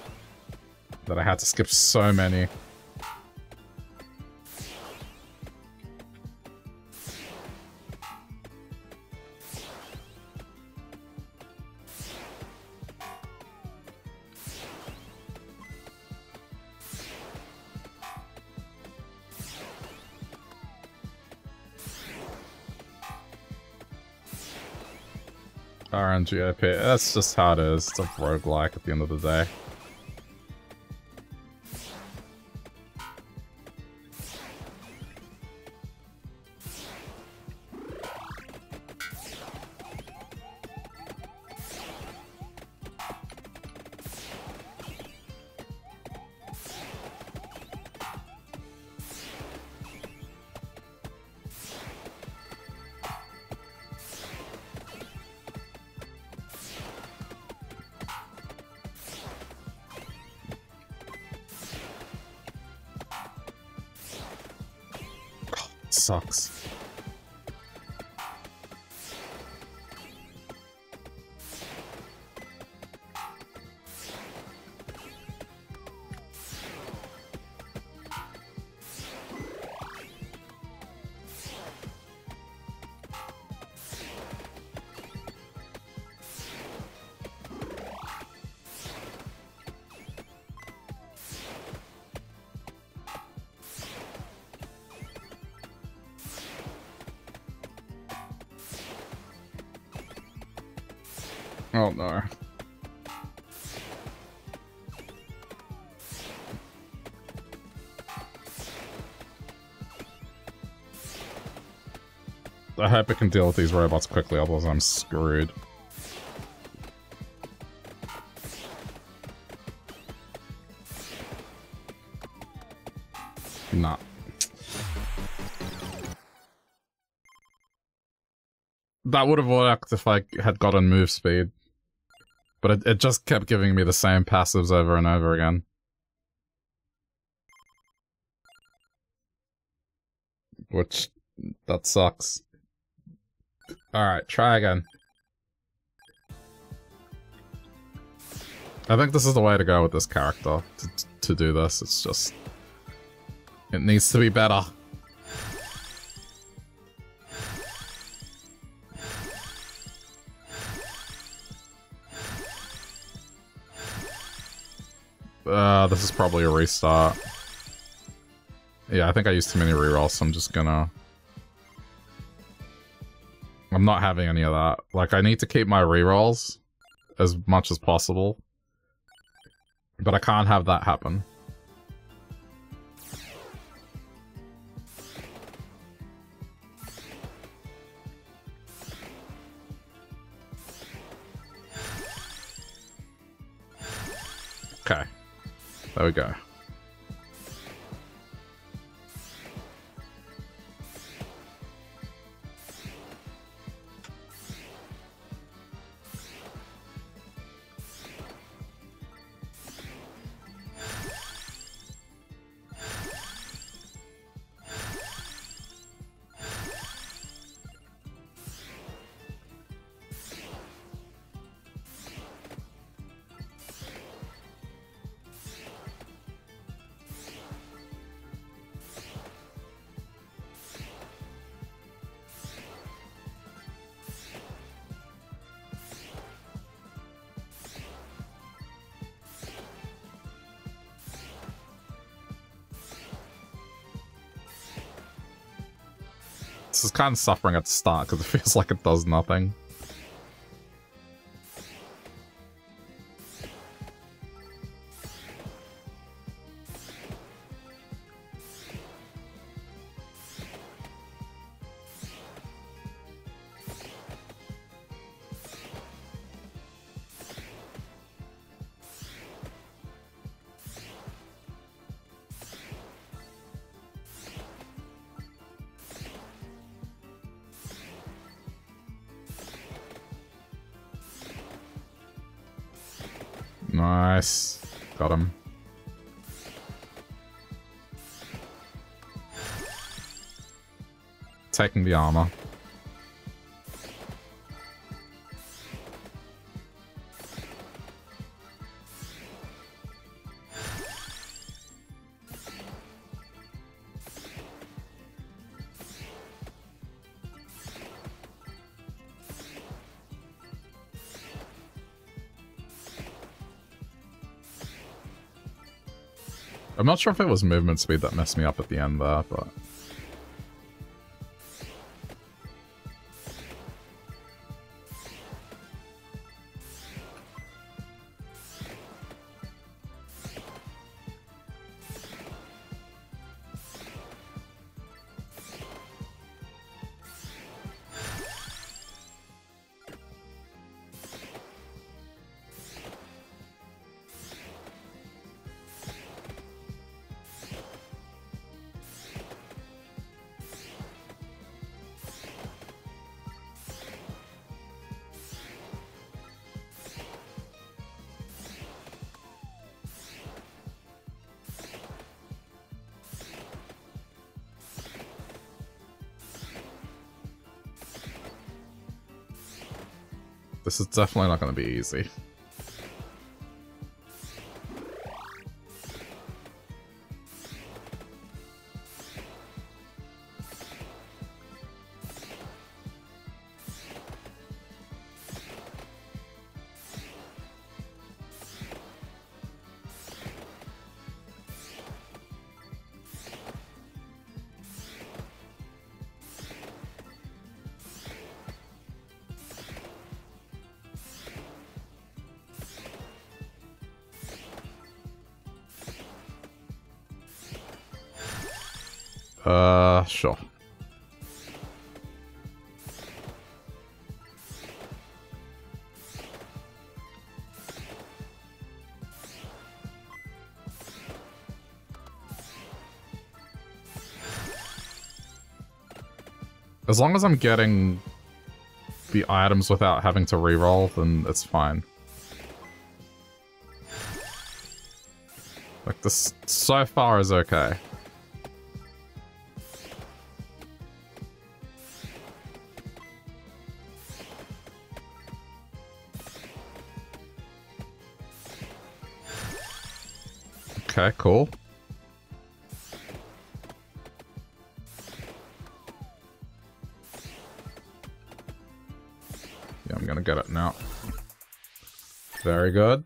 That I had to skip so many. RNG OP. That's just how it is. It's a roguelike at the end of the day. sucks. Oh no. I hope I can deal with these robots quickly, otherwise I'm screwed. Nah. That would have worked if I had gotten move speed. But it just kept giving me the same passives over and over again. Which, that sucks. Alright, try again. I think this is the way to go with this character, to do this. It's just... it needs to be better. This is probably a restart. Yeah, I think I used too many rerolls, so I'm just gonna... I'm not having any of that. Like, I need to keep my rerolls as much as possible. But I can't have that happen. Okay. There we go. This is kind of suffering at the start because it feels like it does nothing. Nice. Got him. Taking the armor. I'm not sure if it was movement speed that messed me up at the end there, but... This is definitely not going to be easy. Sure. As long as I'm getting the items without having to reroll, then it's fine. Like, this so far is okay. Okay, cool. Yeah, I'm gonna get it now. Very good.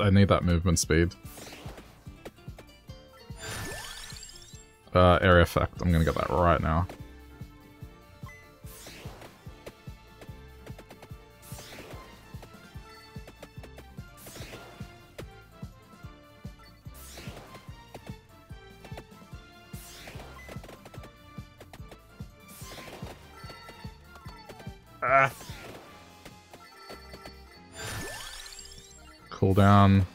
I need that movement speed. Area effect. I'm gonna get that right now. Down.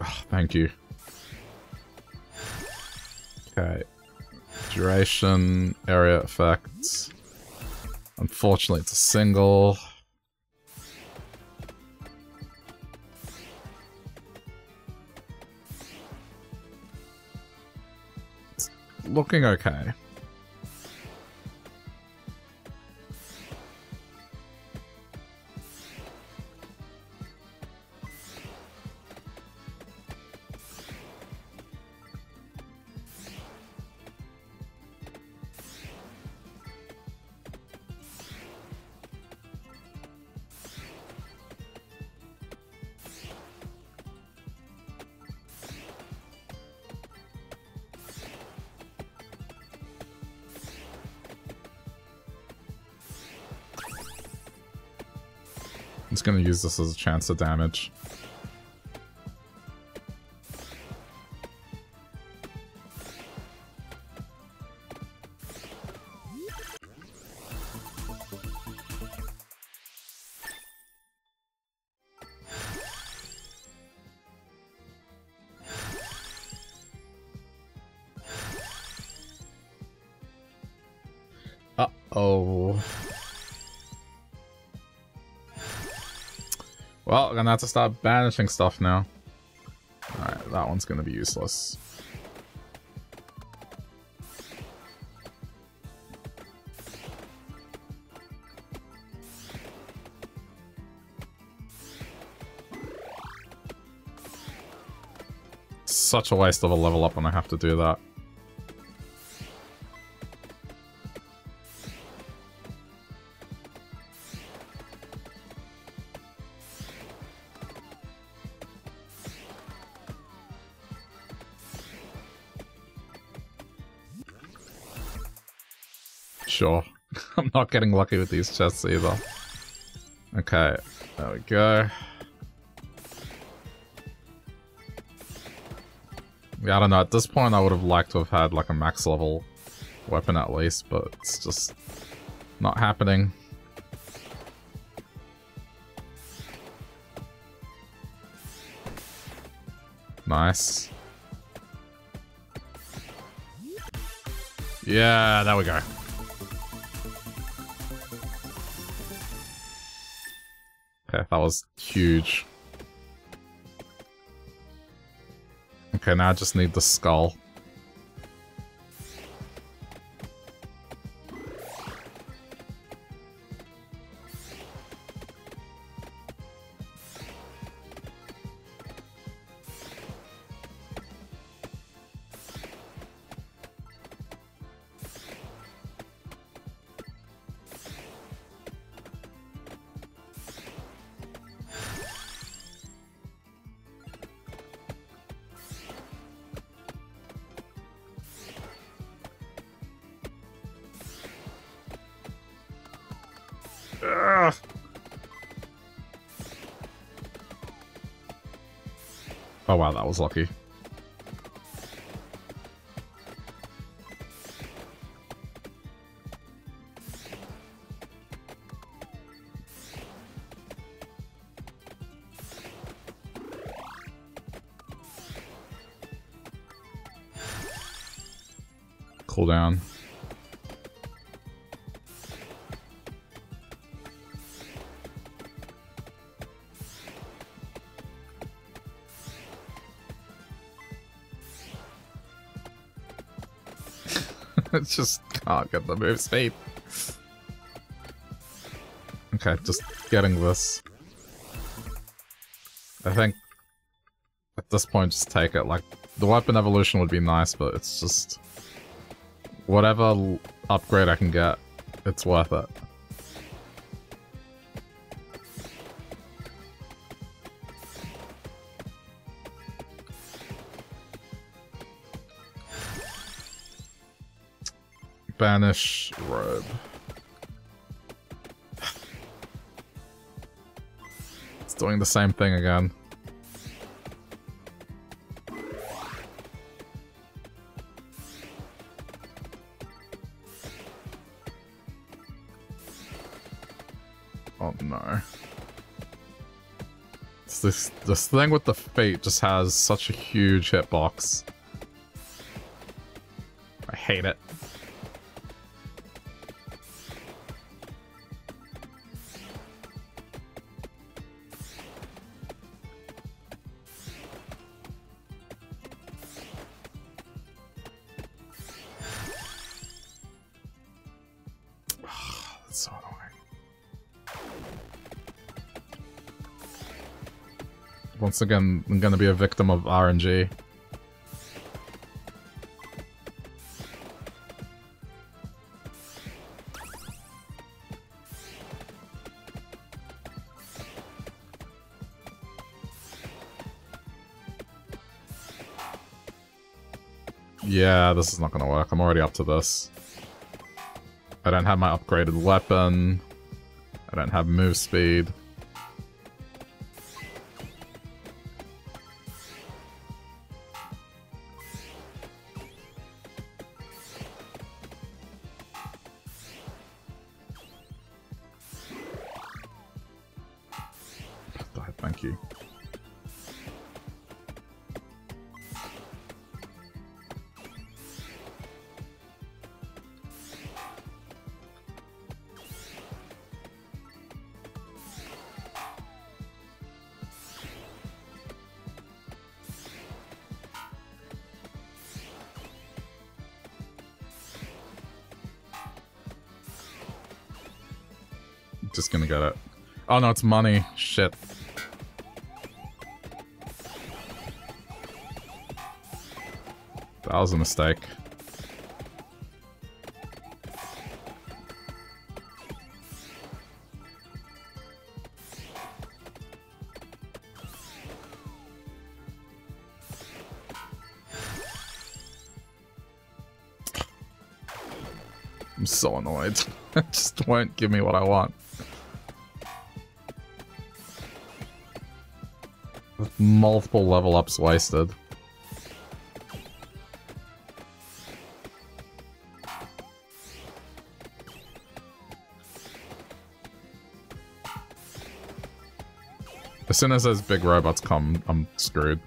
Oh, thank you. Okay. Duration, area effects. Unfortunately, it's a single. Looking okay. Gonna use this as a chance to damage. I have to start banishing stuff now. Alright, that one's gonna be useless. Such a waste of a level up when I have to do that. sure. I'm not getting lucky with these chests either. Okay, there we go. Yeah, I don't know, at this point I would have liked to have had like a max level weapon at least, but it's just not happening. Nice. Yeah, there we go. Okay, that was huge. Okay, now I just need the skull. Oh wow, that was lucky. Cool down. Just can't get the move speed. Okay, just getting this. I think at this point just take it. Like, the weapon evolution would be nice, but it's just whatever upgrade I can get, it's worth it. Spanish robe. It's doing the same thing again. Oh no. It's this thing with the feet just has such a huge hitbox. I hate it. Once again, I'm gonna be a victim of RNG. Yeah, this is not gonna work. I'm already up to this. I don't have my upgraded weapon. I don't have move speed. Just gonna get it. Oh no, it's money. Shit. That was a mistake. I'm so annoyed. It just won't give me what I want. Multiple level ups wasted. As soon as those big robots come, I'm screwed.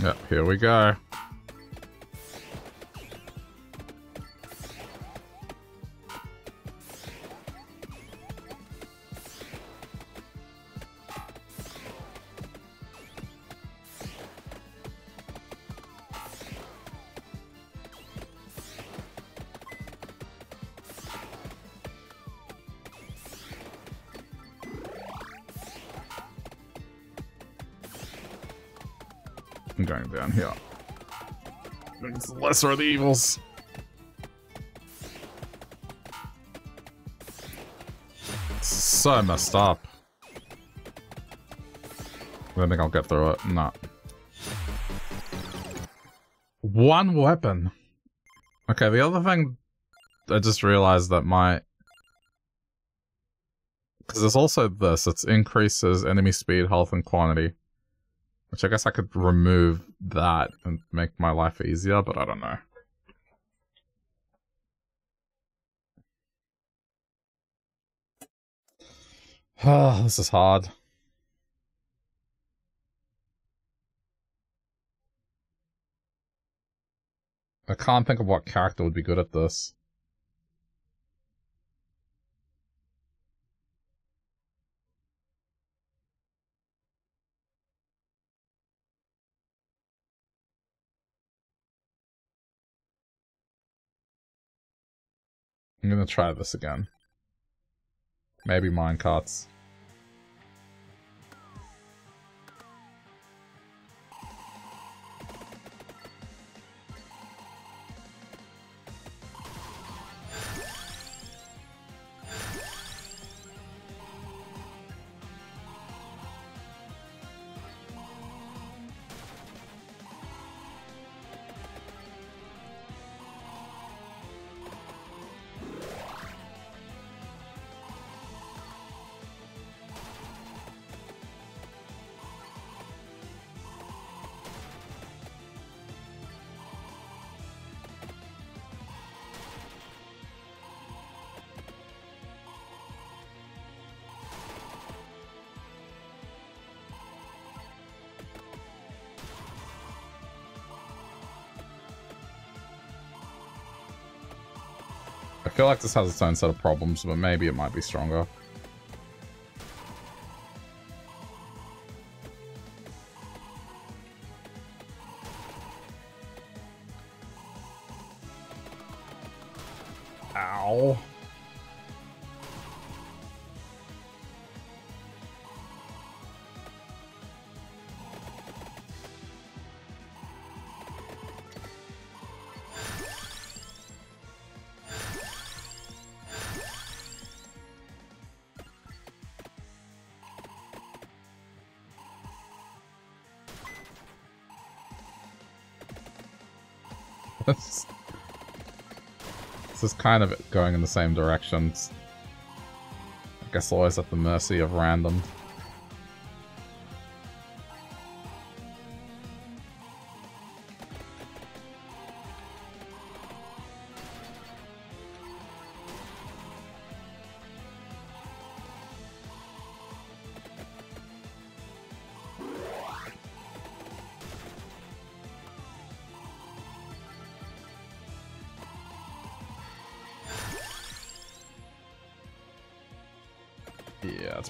Yep, here we go. Yeah. It's lesser of the evils. It's so messed up. I don't think I'll get through it. Nah. One weapon. Okay, the other thing I just realized that might... Because there's also this. It increases enemy speed, health, and quantity. Which I guess I could remove that and make my life easier, but I don't know. Oh, this is hard. I can't think of what character would be good at this. I'm gonna try this again. Maybe minecarts. I feel like this has its own set of problems, but maybe it might be stronger. Ow. This is kind of going in the same direction. I guess always at the mercy of random.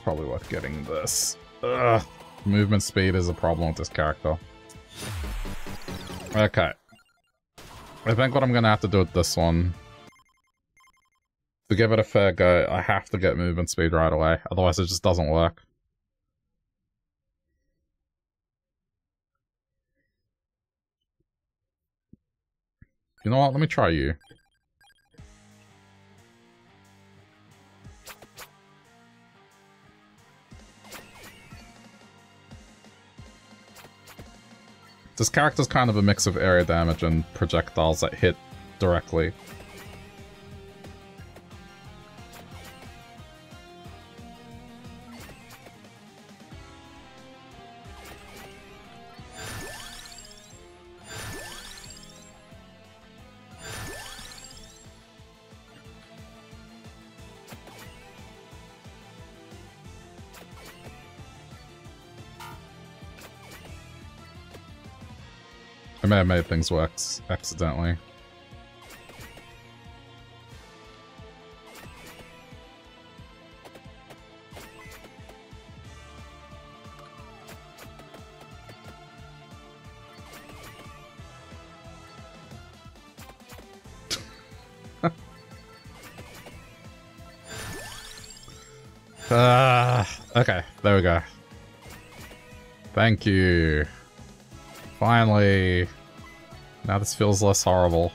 Probably worth getting this. Ugh. Movement speed is a problem with this character. Okay. I think what I'm gonna have to do with this one, to give it a fair go, I have to get movement speed right away. Otherwise it just doesn't work. You know what? Let me try you. This character's kind of a mix of area damage and projectiles that hit directly. I may have made things worse accidentally. Okay, there we go. Thank you. Finally. Now this feels less horrible.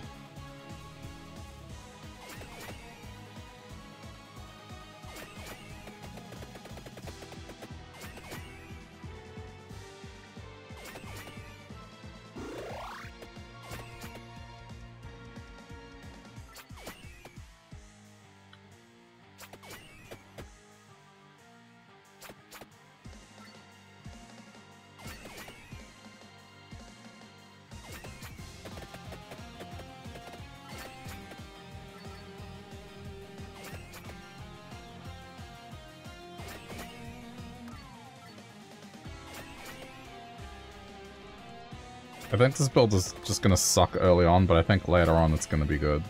I think this build is just gonna suck early on, but I think later on it's gonna be good.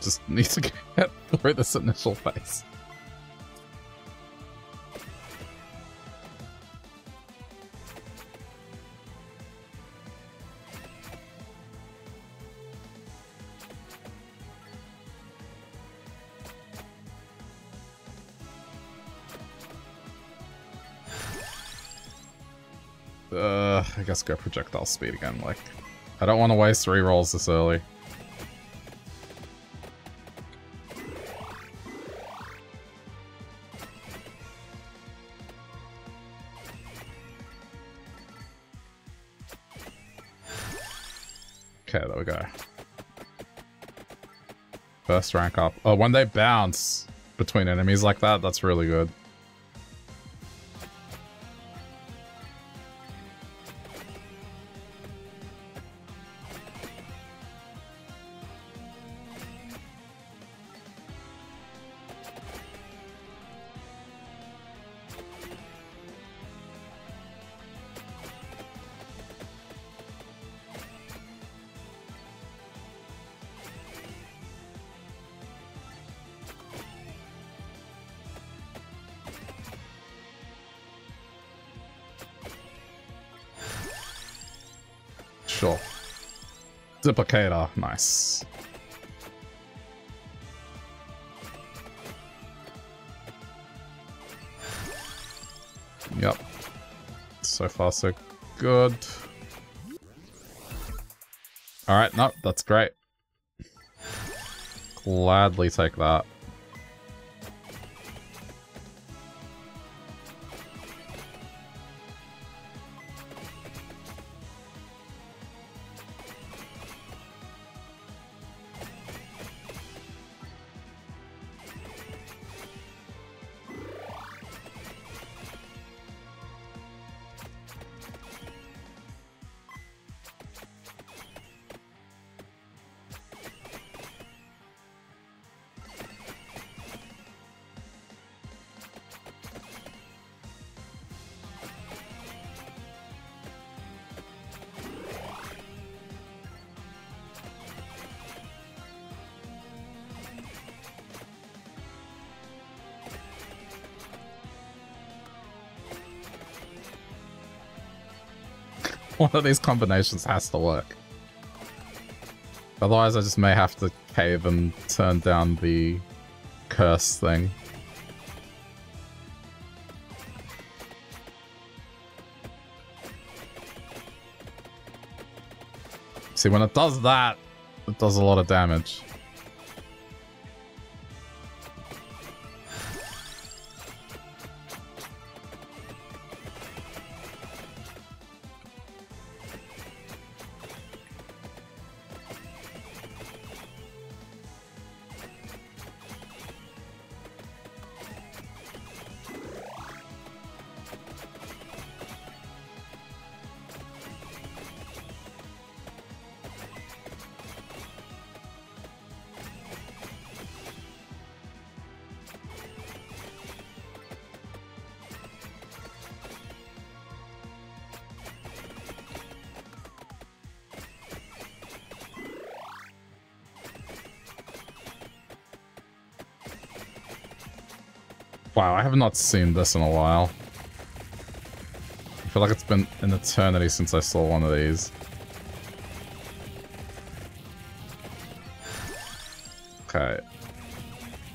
Just need to get through this initial phase. I guess go projectile speed again, like, I don't want to waste rerolls this early. Okay, there we go. First rank up. Oh, when they bounce between enemies like that, that's really good. Sure. Duplicator, nice. Yep. So far, so good. Alright, nope, that's great. Gladly take that. One of these combinations has to work. Otherwise I just may have to cave and turn down the curse thing. See, when it does that, it does a lot of damage. Wow, I have not seen this in a while. I feel like it's been an eternity since I saw one of these. Okay.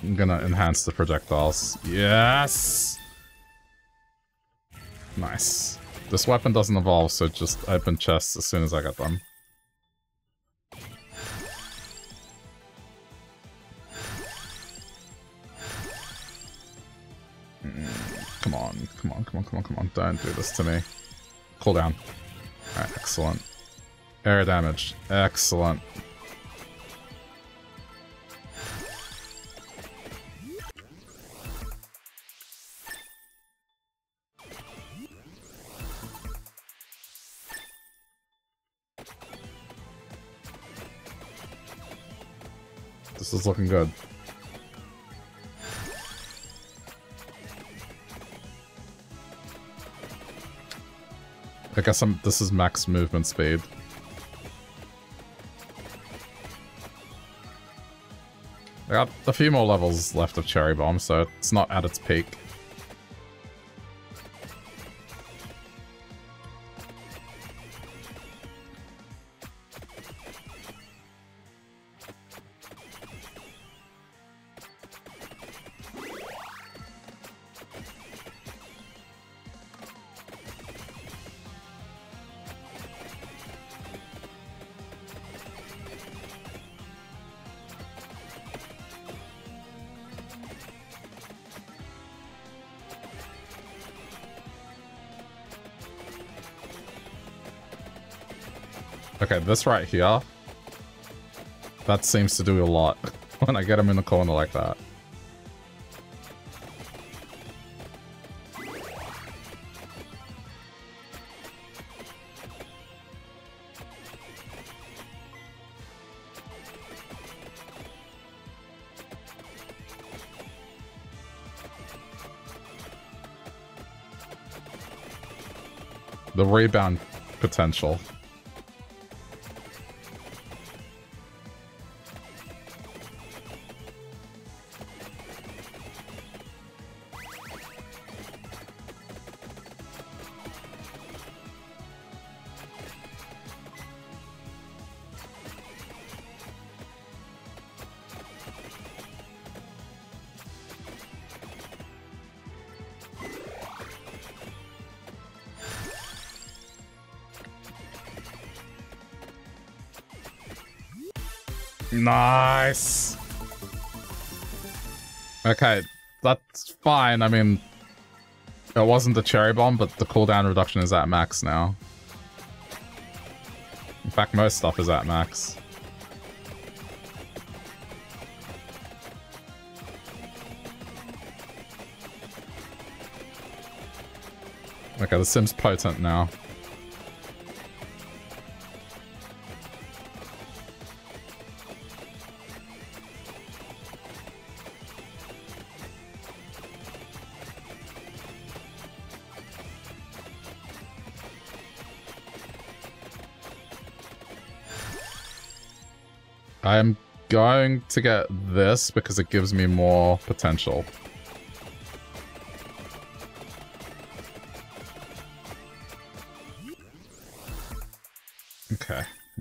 I'm gonna enhance the projectiles. Yes! Nice. This weapon doesn't evolve, so just open chests as soon as I get them. Come on, don't do this to me. Cool down. Alright, excellent. Air damage. Excellent. This is looking good. I guess this is max movement speed. I got a few more levels left of Cherry Bomb, so it's not at its peak. This right here, that seems to do a lot when I get him in the corner like that. The rebound potential. Nice! Okay, that's fine. I mean, it wasn't the cherry bomb, but the cooldown reduction is at max now. In fact, most stuff is at max. Okay, the sim's potent now. I'm going to get this because it gives me more potential.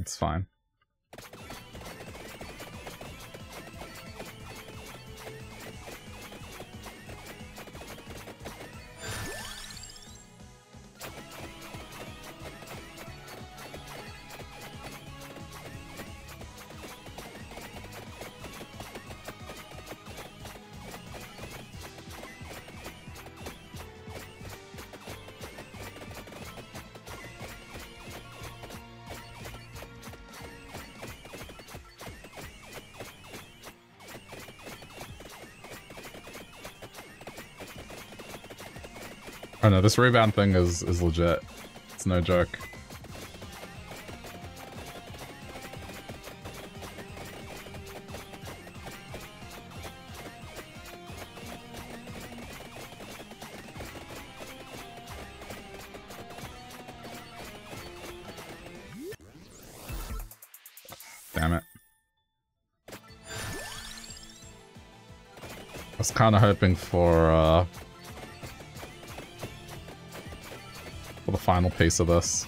It's fine. Oh no, this rebound thing is legit. It's no joke. Damn it. I was kind of hoping for, final piece of this.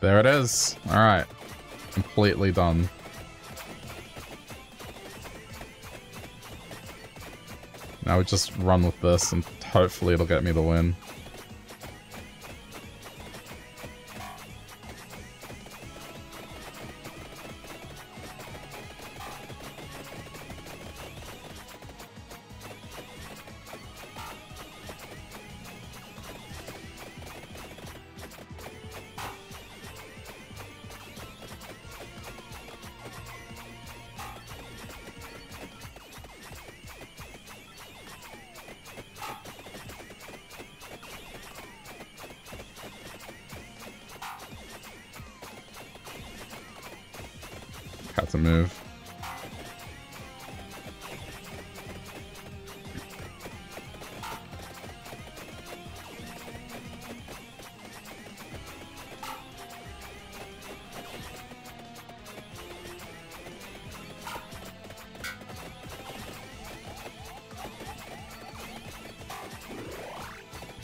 There it is. All right. Completely done. Now we just run with this and hopefully it'll get me the win.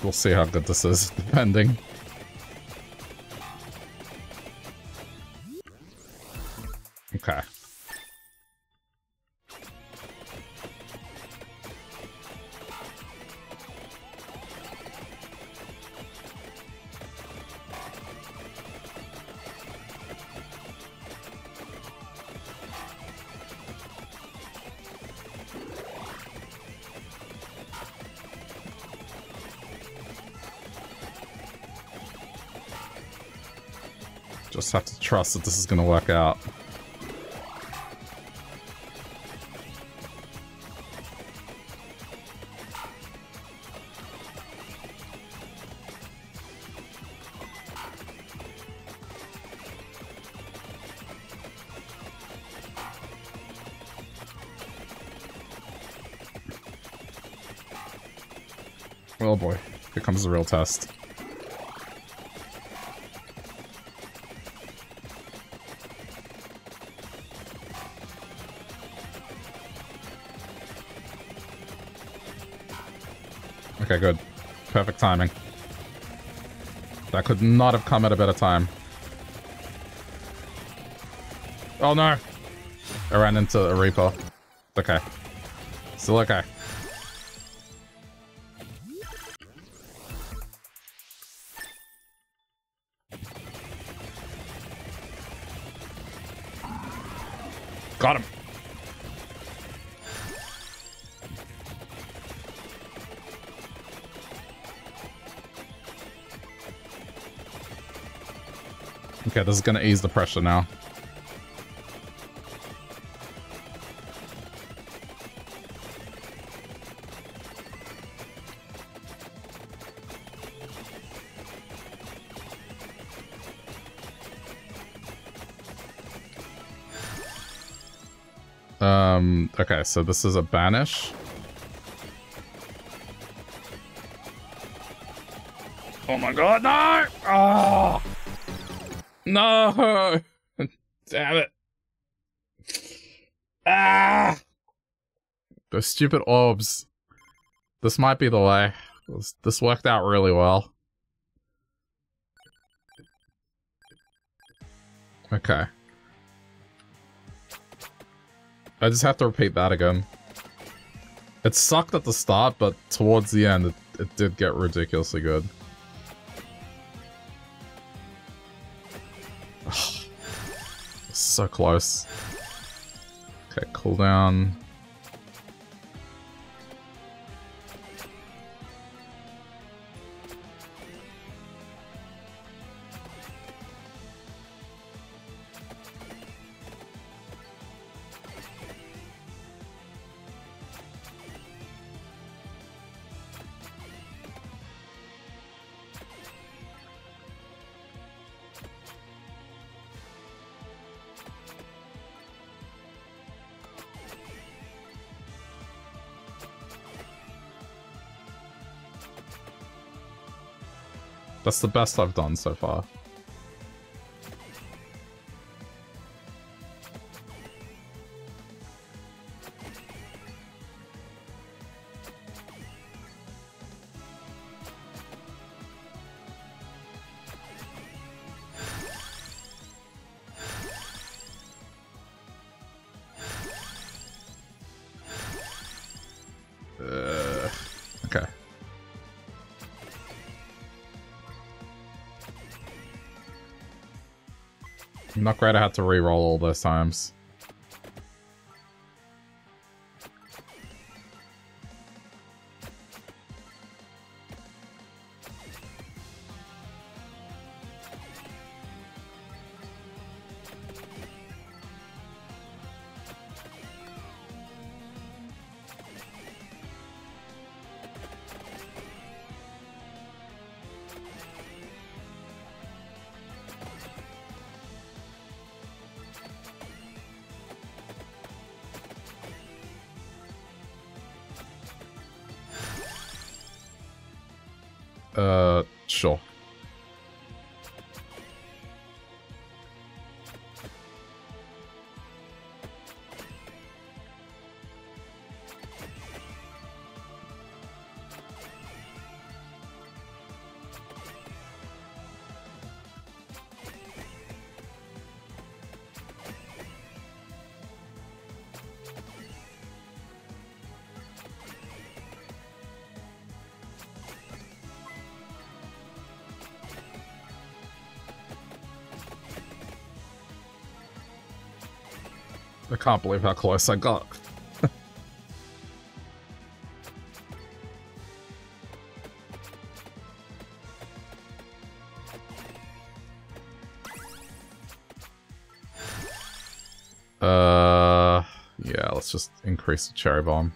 We'll see how good this is, depending. Okay. Have to trust that this is going to work out. Oh boy, here comes the real test. Okay, good. Perfect timing. That could not have come at a better time. Oh no! I ran into a Reaper. Okay. Still okay. Got him! Okay, this is gonna ease the pressure now. Okay, so this is a banish. Oh my god, no! Oh! No! Damn it. Ah! Those stupid orbs. This might be the way. This worked out really well. Okay. I just have to repeat that again. It sucked at the start, but towards the end, it did get ridiculously good. So close. Okay, cooldown. That's the best I've done so far. Not great, I had to reroll all those times. Sure. I can't believe how close I got. Yeah, let's just increase the cherry bomb.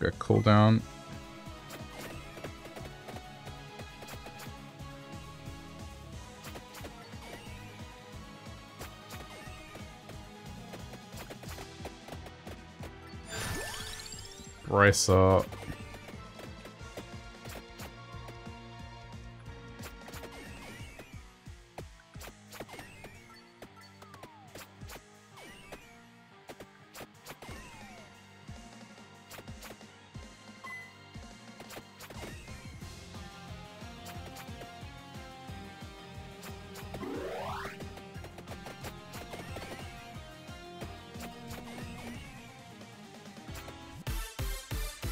A cooldown. Brace up.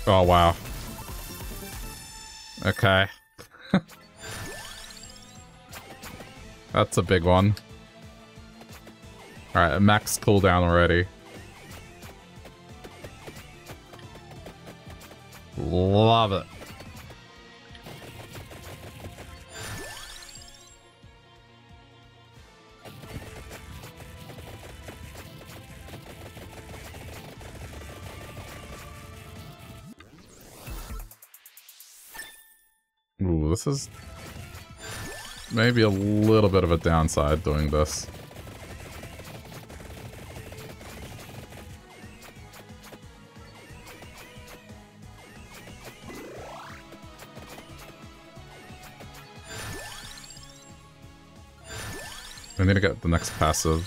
Oh, wow. Okay. That's a big one. Alright, max cooldown already. Love it. Ooh, this is maybe a little bit of a downside doing this. I need to get the next passive.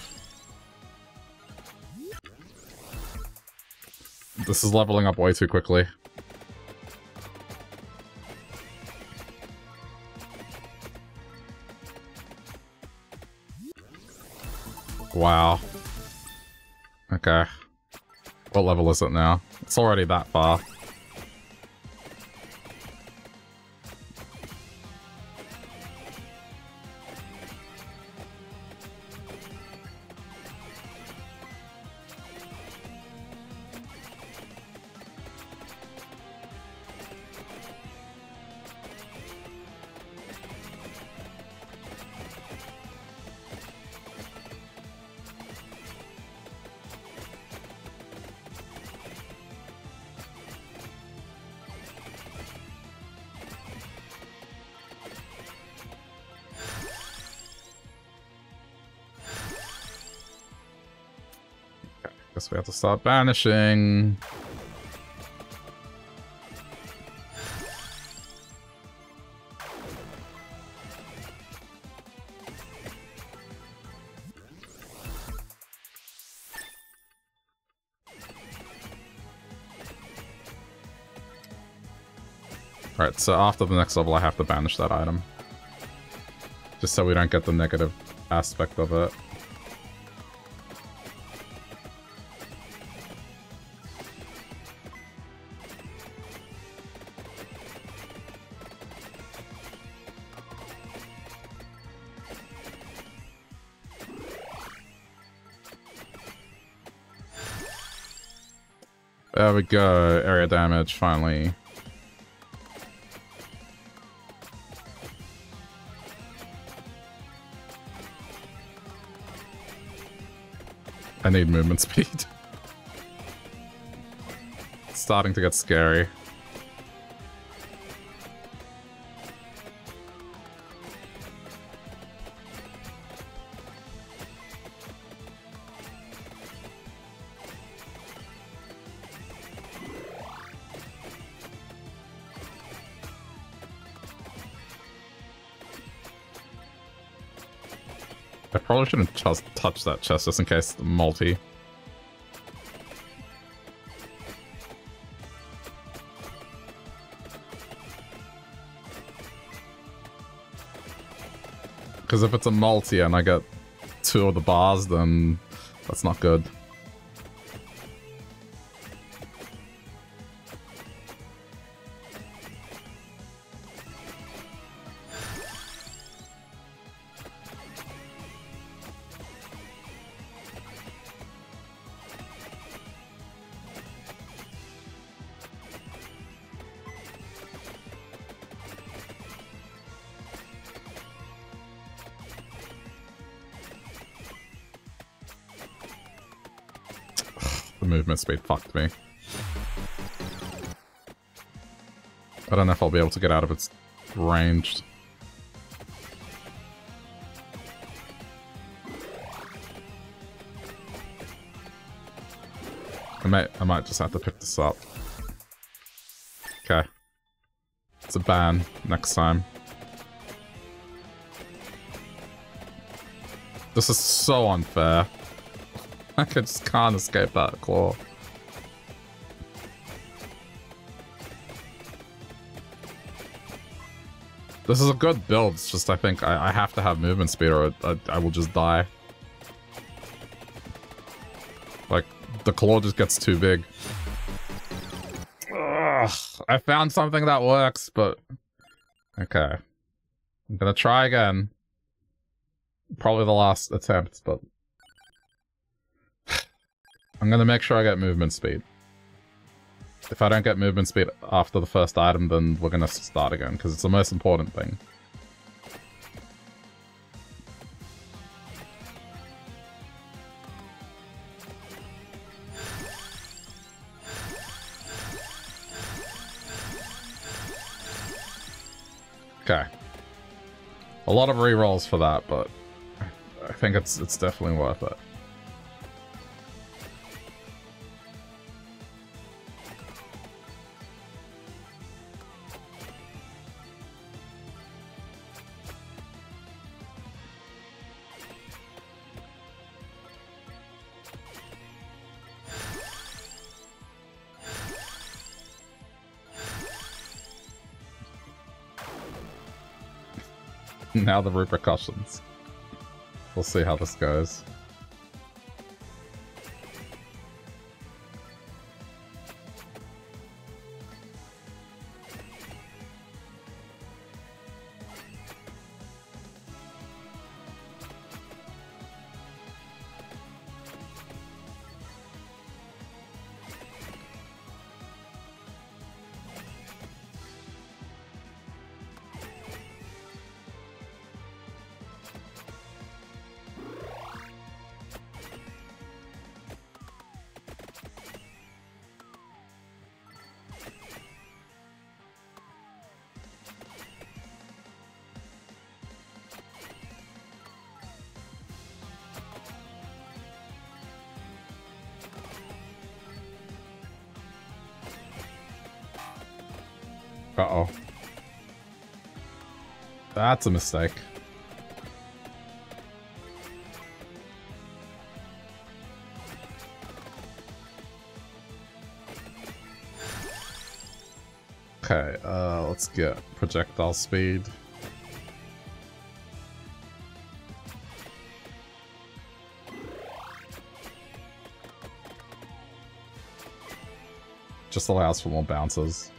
This is leveling up way too quickly. Wow. Okay. What level is it now? It's already that far. We have to stop banishing. Alright, so after the next level I have to banish that item. Just so we don't get the negative aspect of it. There we go, area damage, finally. I need movement speed. It's starting to get scary. Probably shouldn't just touch that chest just in case the multi. Because if it's a multi and I get two of the bars, then that's not good. Speed fucked me. I don't know if I'll be able to get out of its range. I might just have to pick this up. Okay. It's a ban next time. This is so unfair. I just can't escape that claw. This is a good build, it's just I think I have to have movement speed or I will just die. Like, the claw just gets too big. I found something that works, but... Okay. I'm gonna try again. Probably the last attempt, but... I'm gonna make sure I get movement speed. If I don't get movement speed after the first item, then we're gonna start again, because it's the most important thing. Okay. A lot of re-rolls for that, but I think it's definitely worth it. Now the repercussions. We'll see how this goes. Uh-oh. That's a mistake. Okay, let's get projectile speed. Just allows for more bounces.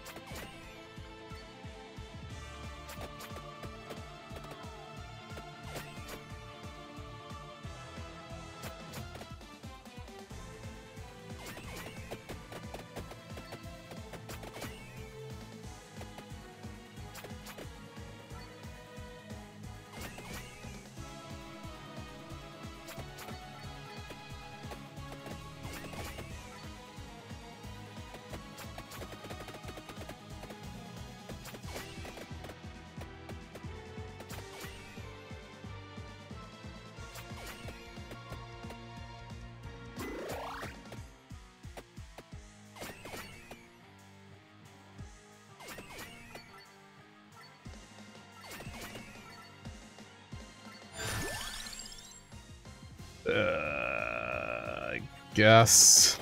Yes.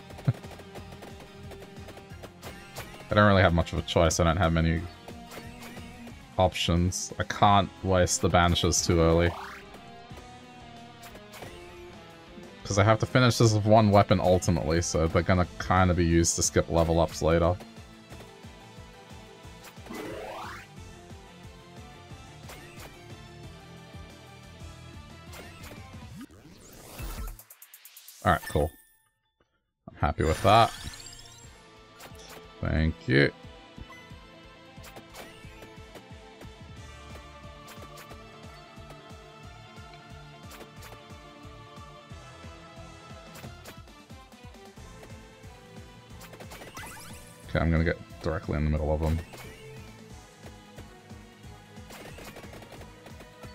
I don't really have much of a choice. I don't have many options. I can't waste the banishes too early. Because I have to finish this with one weapon ultimately, so they're gonna kind of be used to skip level ups later. Alright, cool. Happy with that. Thank you. Okay, I'm gonna get directly in the middle of them.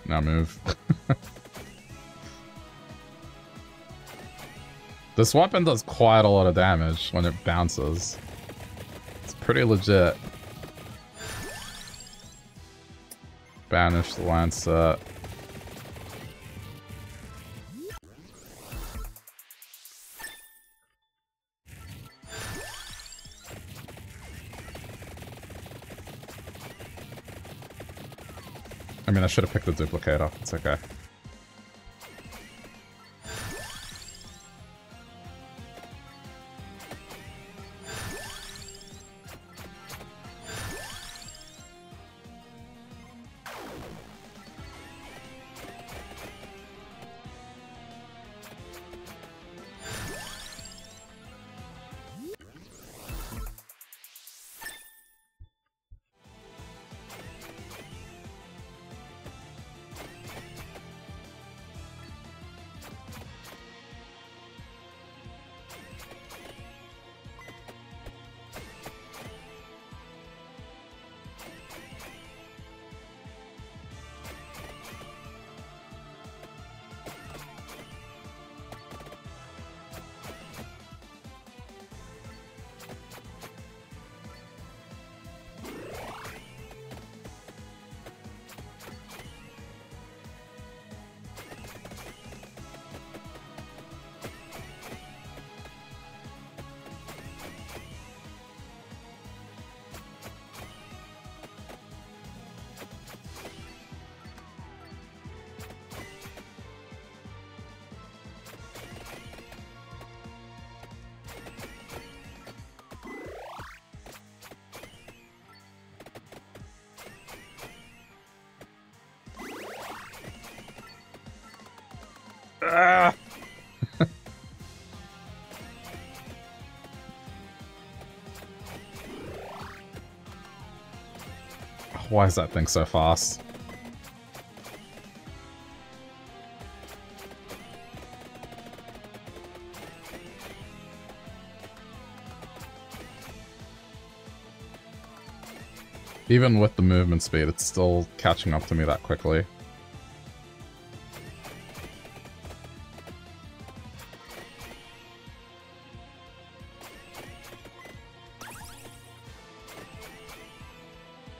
Now move. This weapon does quite a lot of damage when it bounces. It's pretty legit. Banish the Lancet. I mean, I should have picked the duplicator. It's okay. Why is that thing so fast? Even with the movement speed, it's still catching up to me that quickly.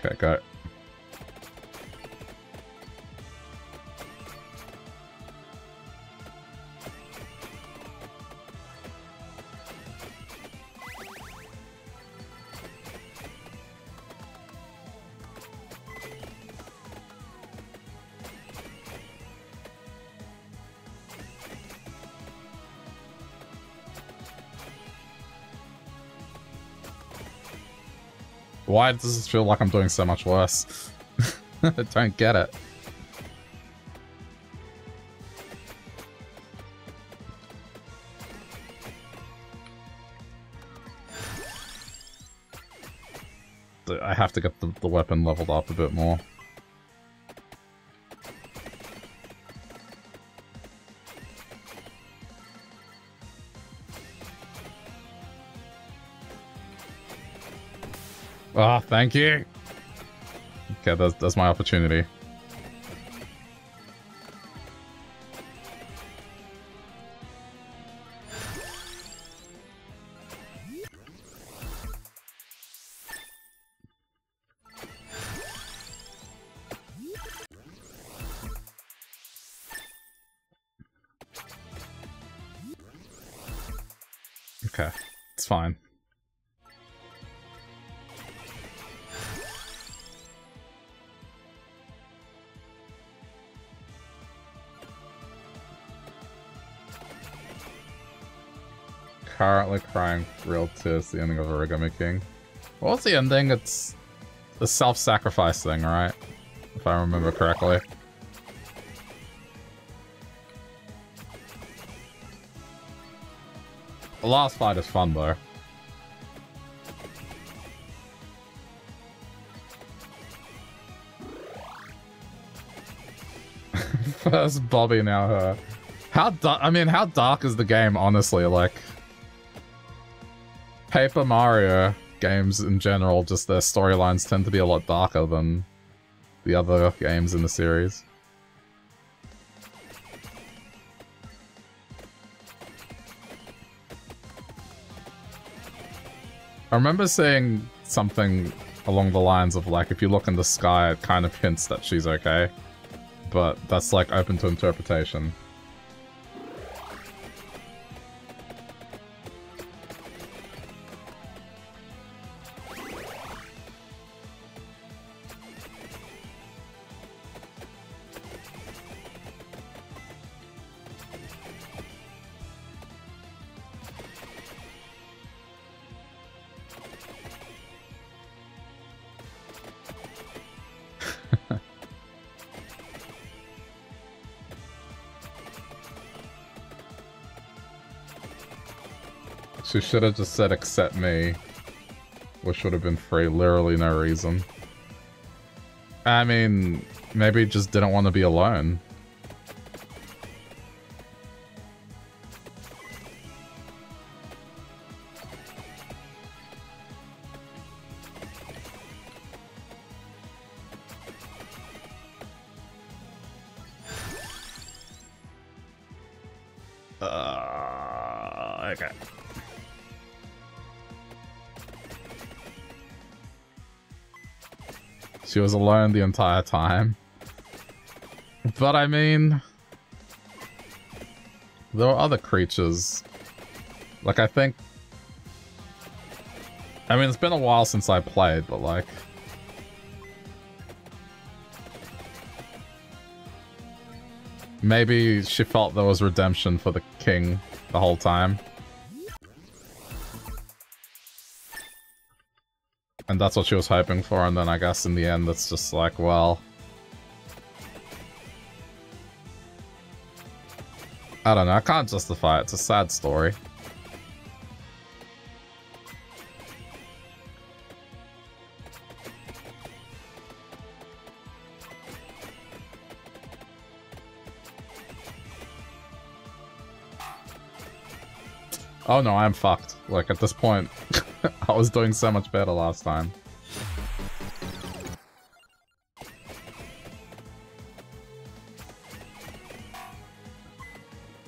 Okay, got it. Why does this feel like I'm doing so much worse? I don't get it. I have to get the weapon leveled up a bit more. Ah, oh, thank you. Okay, that's my opportunity. Okay, it's fine. Currently crying real tears, the ending of Origami King. Well, what's the ending? It's a self-sacrifice thing, right? If I remember correctly. The last fight is fun, though. First Bobby, now her. How dark is the game, honestly? Like, Paper Mario games in general, just their storylines tend to be a lot darker than the other games in the series. I remember seeing something along the lines of, like, if you look in the sky, it kind of hints that she's okay, but that's, like, open to interpretation. She should have just said, accept me, which would have been free. Literally no reason. I mean, maybe just didn't want to be alone. Okay. She was alone the entire time. But I mean, there were other creatures. Like, I mean, it's been a while since I played, but like, maybe she felt there was redemption for the king the whole time. And that's what she was hoping for, and then I guess in the end it's just like, well, I don't know. I can't justify it. It's a sad story. Oh no, I'm fucked. Like, at this point, I was doing so much better last time.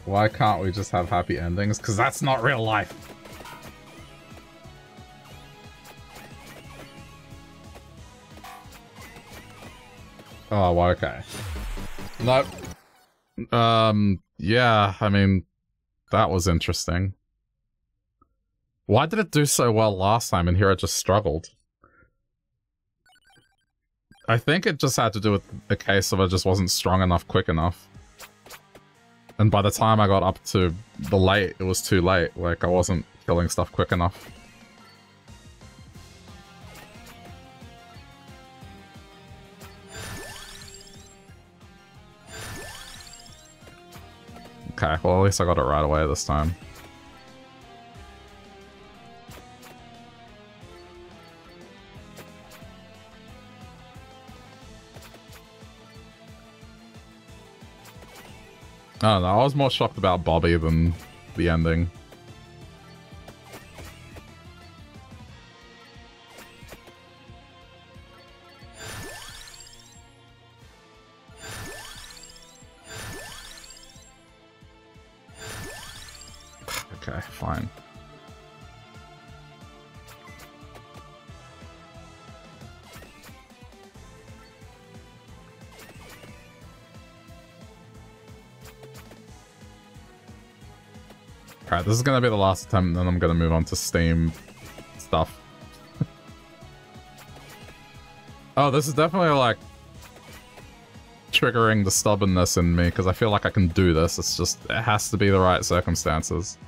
Why can't we just have happy endings? Because that's not real life. Oh, well, okay. Nope. Yeah, I mean, that was interesting. Why did it do so well last time and here it just struggled? I think it just had to do with the case of I just wasn't strong enough, quick enough. And by the time I got up to the late, it was too late. Like, I wasn't killing stuff quick enough. Okay, well, at least I got it right away this time. I don't know, I was more shocked about Bobby than the ending. Okay, fine. Alright, this is gonna be the last attempt, then I'm gonna move on to Steam stuff. Oh, this is definitely, like, triggering the stubbornness in me, because I feel like I can do this. It's just, it has to be the right circumstances.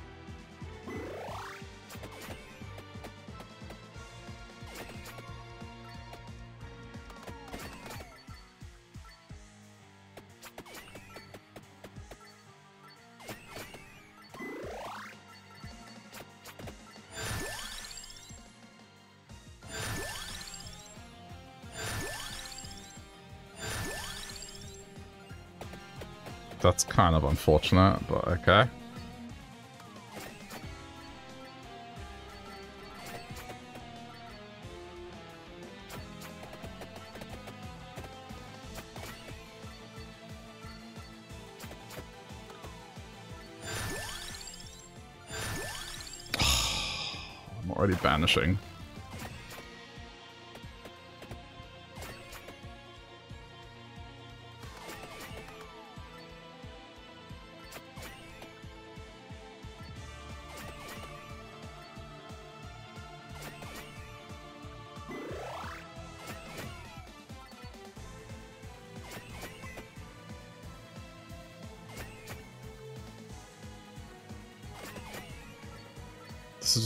That's kind of unfortunate, but okay. I'm already banishing.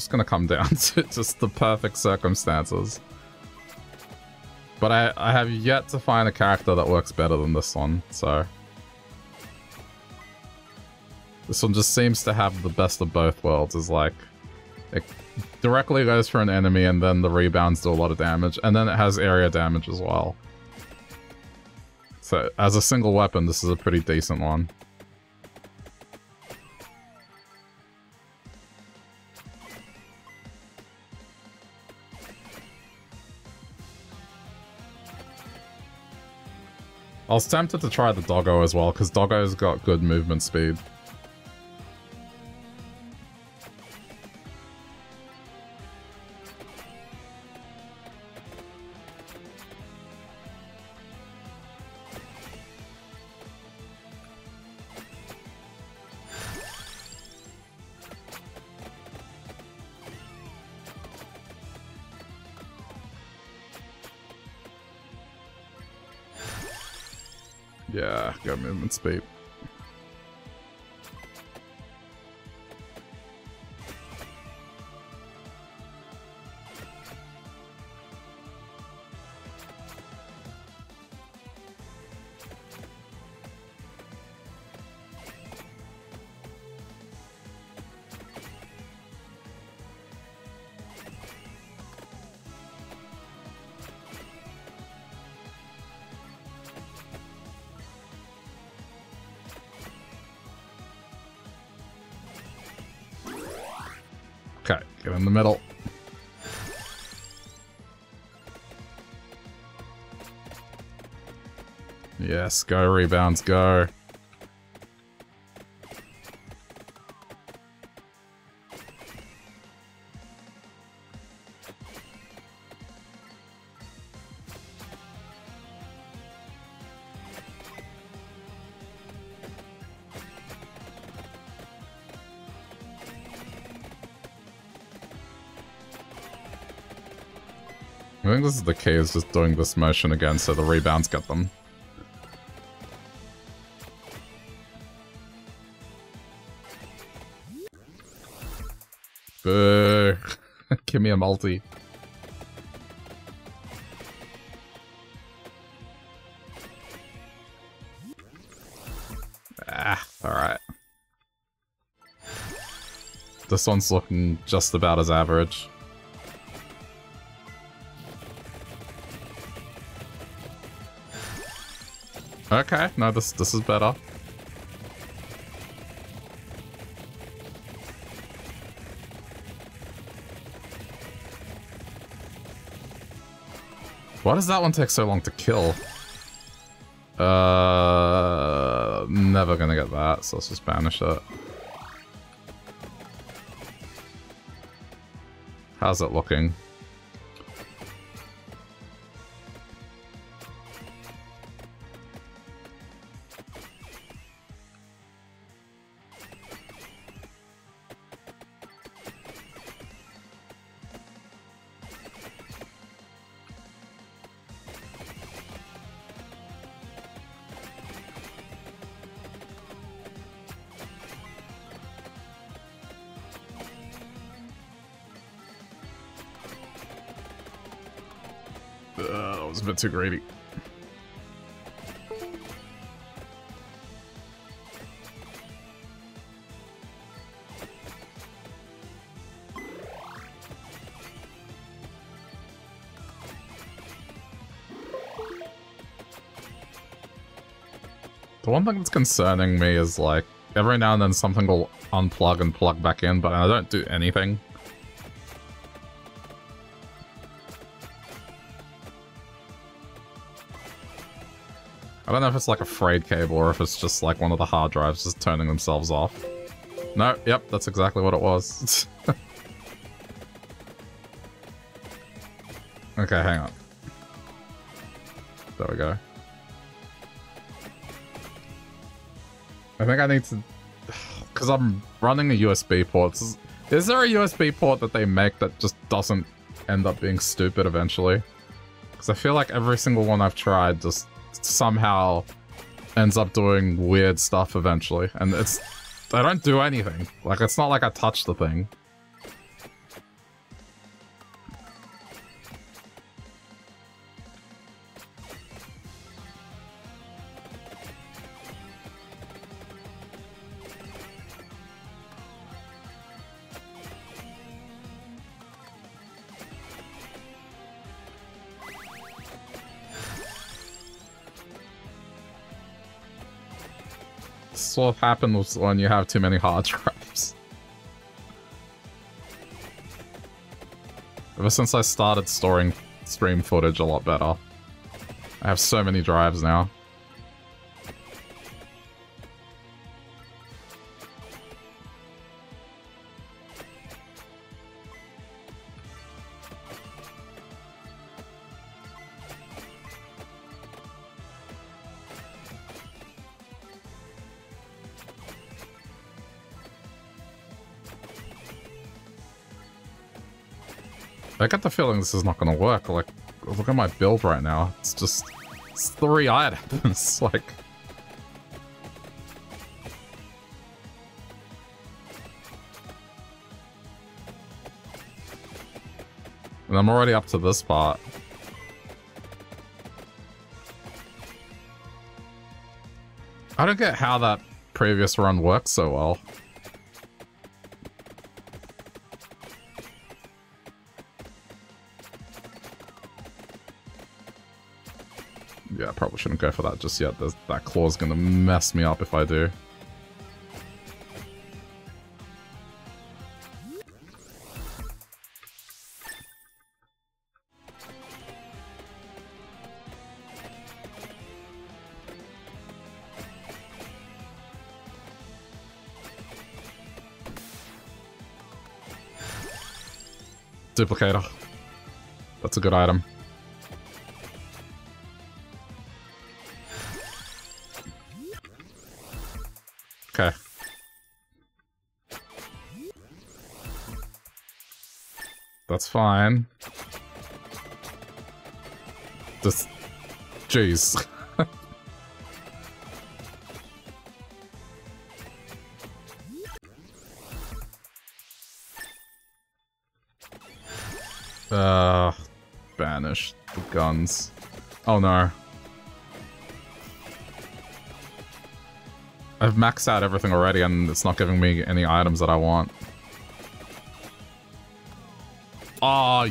Gonna come down to just the perfect circumstances. But I have yet to find a character that works better than this one, so... This one just seems to have the best of both worlds, is like... It directly goes for an enemy and then the rebounds do a lot of damage, and then it has area damage as well. So, as a single weapon, this is a pretty decent one. I was tempted to try the Doggo as well, because Doggo's got good movement speed. Speed. Okay, get in the middle. Yes, go rebounds, go. I think this is the key, is just doing this motion again so the rebounds get them. Boo! Give me a multi. Ah, alright. This one's looking just about as average. Okay, no, this is better. Why does that one take so long to kill? Never gonna get that, so let's just banish it. How's it looking? Too greedy. The one thing that's concerning me is, like, every now and then something will unplug and plug back in, but I don't do anything. I don't know if it's like a frayed cable or if it's just like one of the hard drives just turning themselves off. No, yep, that's exactly what it was. Okay, hang on. There we go. I think I need to... Because I'm running a USB port. Is there a USB port that they make that just doesn't end up being stupid eventually? Because I feel like every single one I've tried just... somehow ends up doing weird stuff eventually, and it's... I don't do anything. Like, it's not like I touch the thing. Sort of happens when you have too many hard drives. Ever since I started storing stream footage a lot better, I have so many drives now. I get the feeling this is not gonna work. Like, look at my build right now. It's just... it's 3 items, like... And I'm already up to this part. I don't get how that previous run worked so well. Shouldn't go for that just yet. That claw's gonna mess me up if I do. duplicator. That's a good item. Okay. That's fine. Just... jeez. Banish the guns. Oh no. I've maxed out everything already and it's not giving me any items that I want. Oh,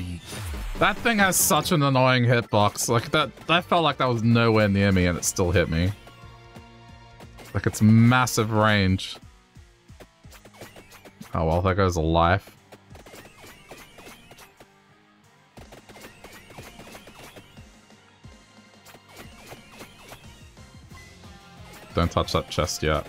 that thing has such an annoying hitbox. Like that felt like that was nowhere near me and it still hit me. Like it's massive range. Oh well, there goes a life. Don't touch that chest yet.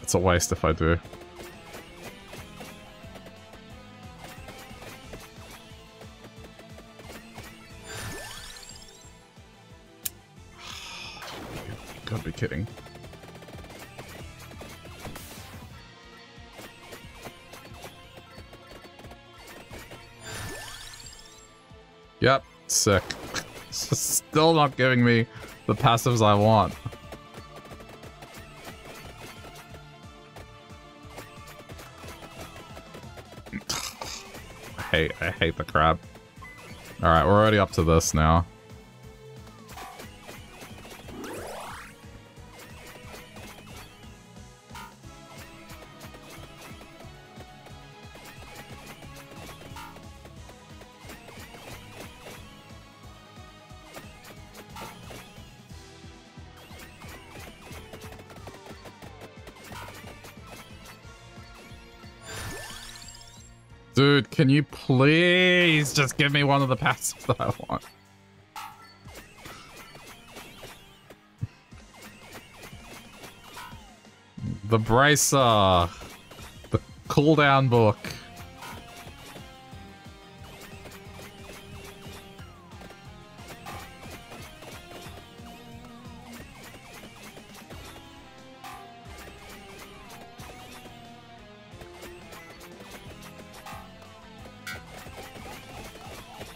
It's a waste if I do. You've got to be kidding. Yep, sick. Still not giving me the passives I want. I hate the crab. Alright, we're already up to this now. Dude, can you please just give me one of the passives that I want? The bracer. The cooldown book.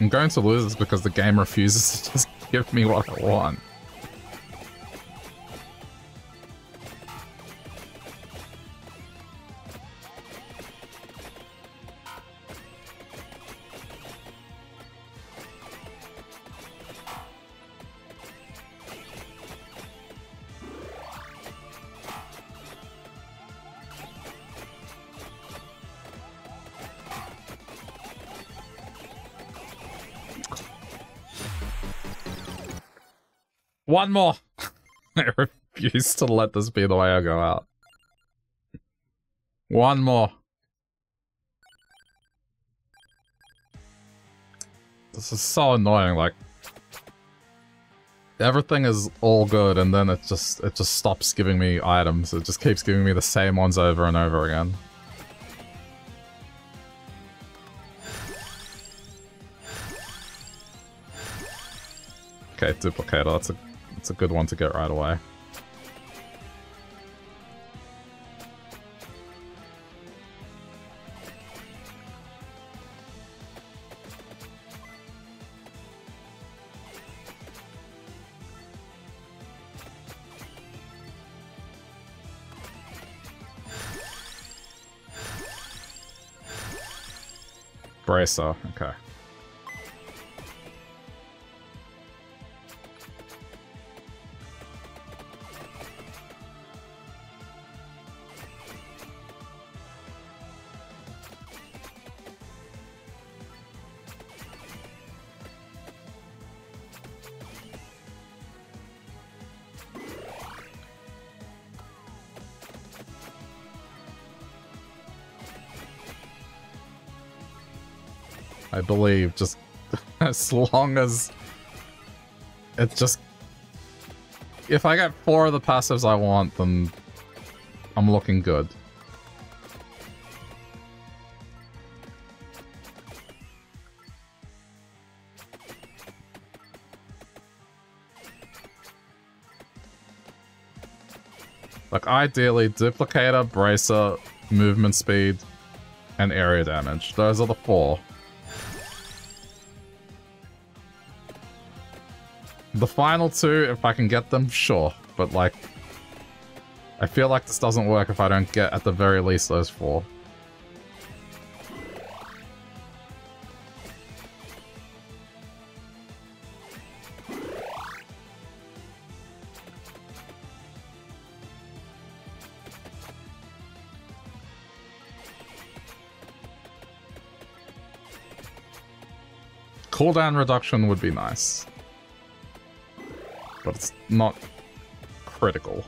I'm going to lose this because the game refuses to just give me what I want. One more! I refuse to let this be the way I go out. One more. This is so annoying, like... everything is all good and then it just stops giving me items. It just keeps giving me the same ones over and over again. Okay, duplicator, that's a good one to get right away. Bracer, okay. I believe, just as long as it just If I get four of the passives I want, then I'm looking good. Like, ideally, Duplicator, Bracer, Movement Speed, and Area Damage. Those are the four. The final two, if I can get them, sure. But, like, I feel like this doesn't work if I don't get, at the very least, those four. Cooldown reduction would be nice, but it's not critical.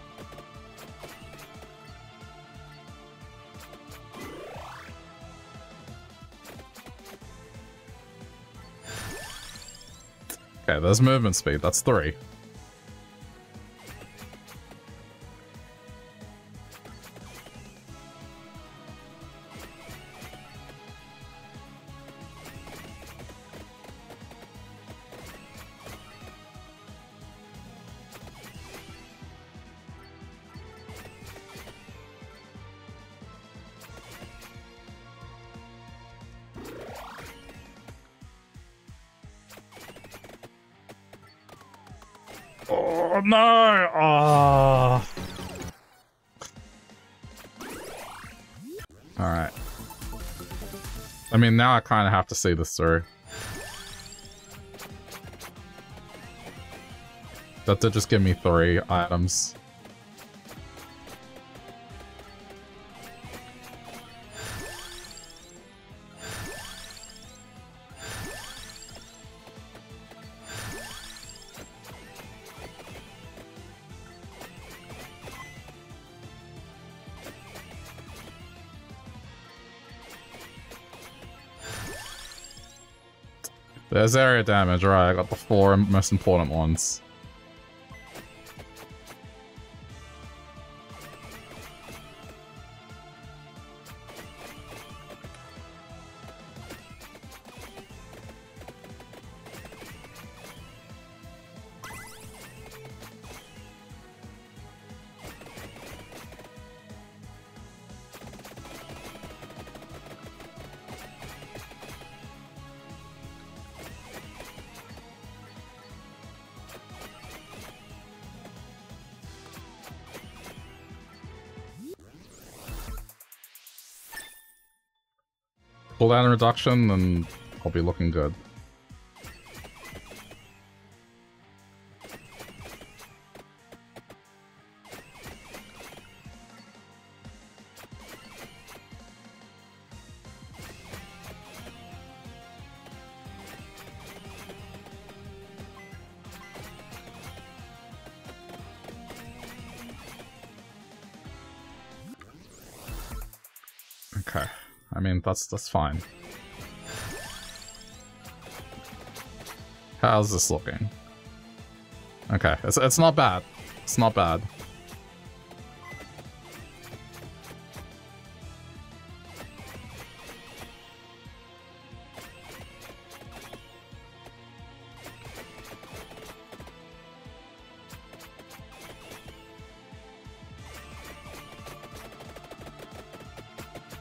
Okay, there's movement speed, that's three. I mean, now I kind of have to see this through. That did just give me three items. There's area damage, right? I got the four most important ones. Down reduction, then I'll be looking good. Okay. I mean, that's fine. How's this looking? Okay, it's not bad. It's not bad.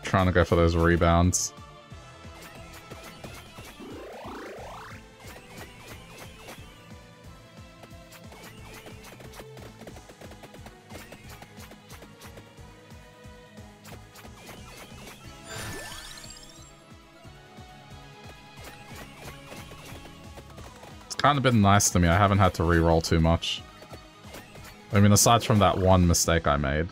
Trying to go for those rebounds. It's kind of been nice to me. I haven't had to re-roll too much. I mean, aside from that one mistake I made.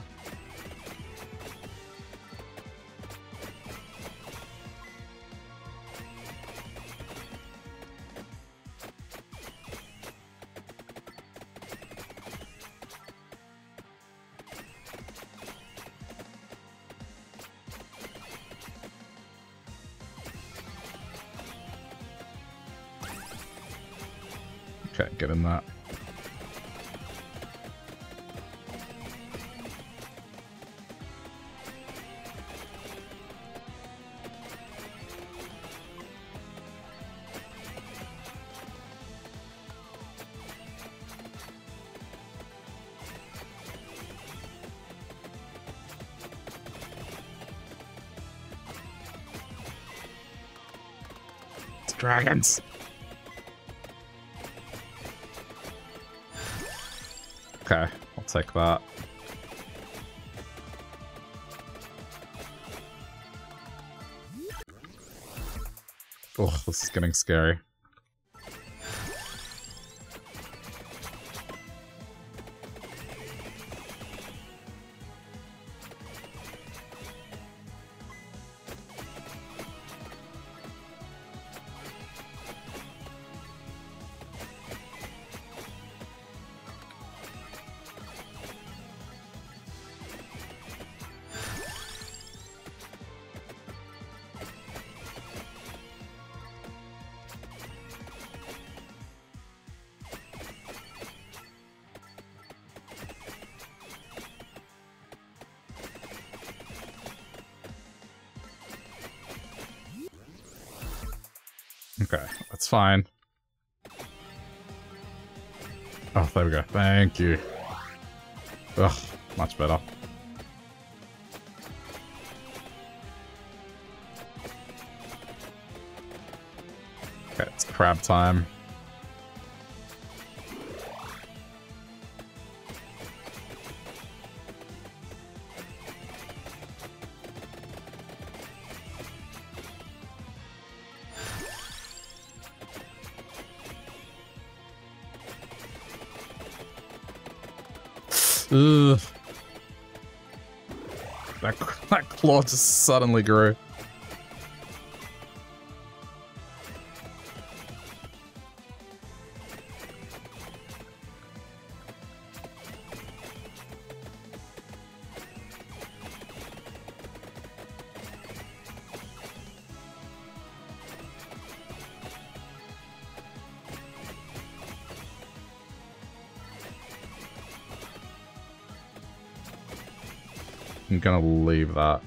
dragons. Okay, I'll take that. Oh, this is getting scary. Fine. Oh, there we go. Thank you. Ugh, much better. Okay, it's crab time. Ugh. That claw just suddenly grew. I'm gonna leave that.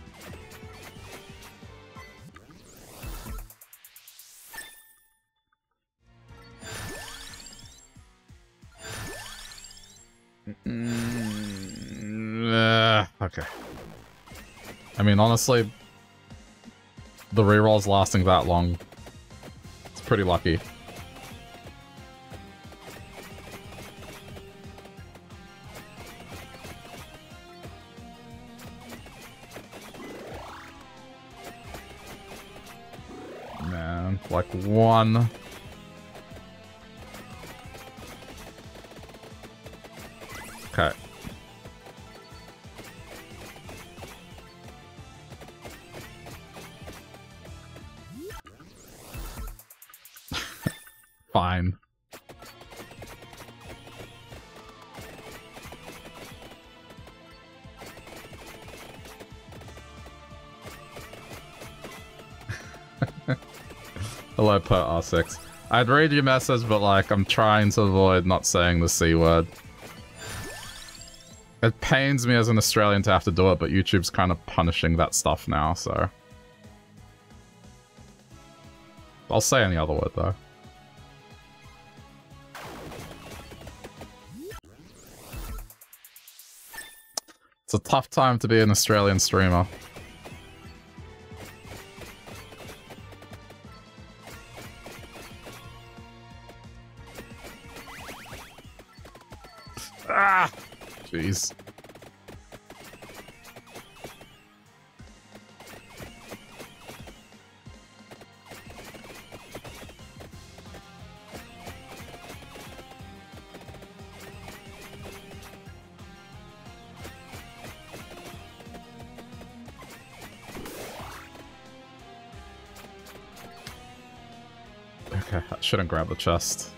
Okay. I mean, honestly, the reroll's lasting that long. It's pretty lucky. One. Okay. Fine. Hello, per R6. I'd read your message, but like, I'm trying to avoid not saying the C word. It pains me as an Australian to have to do it, but YouTube's kind of punishing that stuff now, so. I'll say any other word, though. It's a tough time to be an Australian streamer. Jeez. Okay, I shouldn't grab the chest.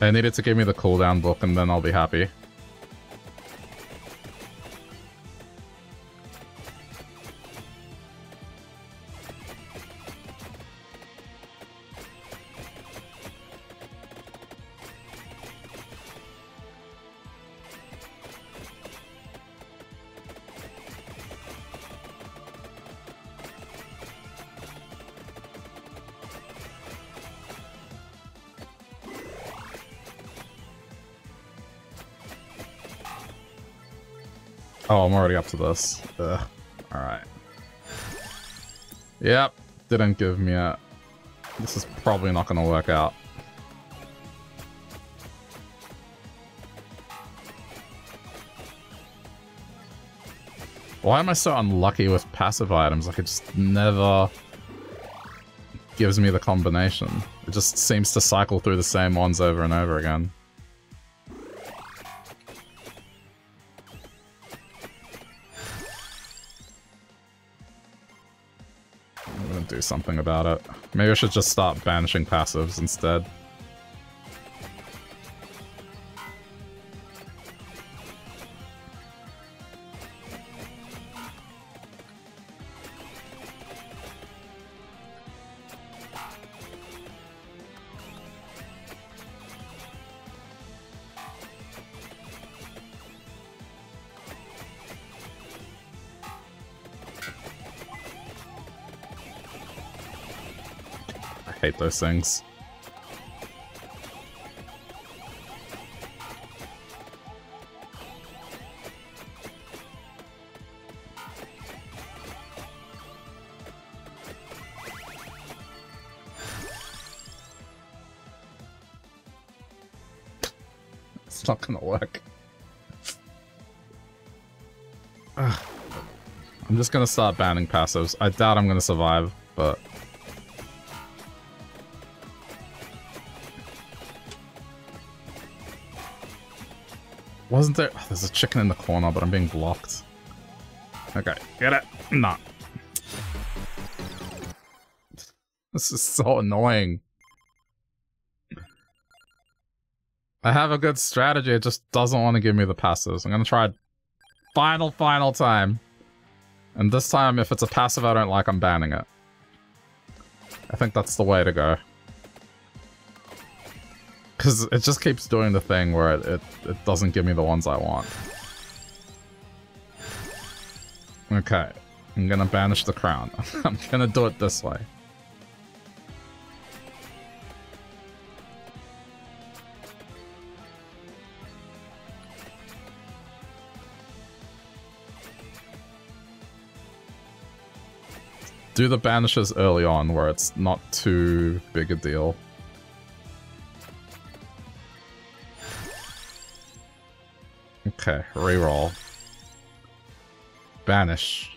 They needed to give me the cooldown book, and then I'll be happy. Oh, I'm already up to this. Alright. Yep. didn't give me it. This is probably not gonna work out. Why am I so unlucky with passive items? Like, it just never gives me the combination. It just seems to cycle through the same ones over and over again. I'm gonna do something about it. Maybe I should just start banishing passives instead. Hate those things. It's not gonna work. I'm just gonna start banning passives. I doubt I'm gonna survive, but... Wasn't there... Oh, there's a chicken in the corner, but I'm being blocked. Okay, get it? Nah. This is so annoying. I have a good strategy, it just doesn't want to give me the passives. I'm gonna try it final time. And this time, if it's a passive I don't like, I'm banning it. I think that's the way to go. Because it just keeps doing the thing where it doesn't give me the ones I want. Okay, I'm gonna banish the crown. I'm gonna do it this way. Do the banishes early on where it's not too big a deal. Okay, reroll. Banish.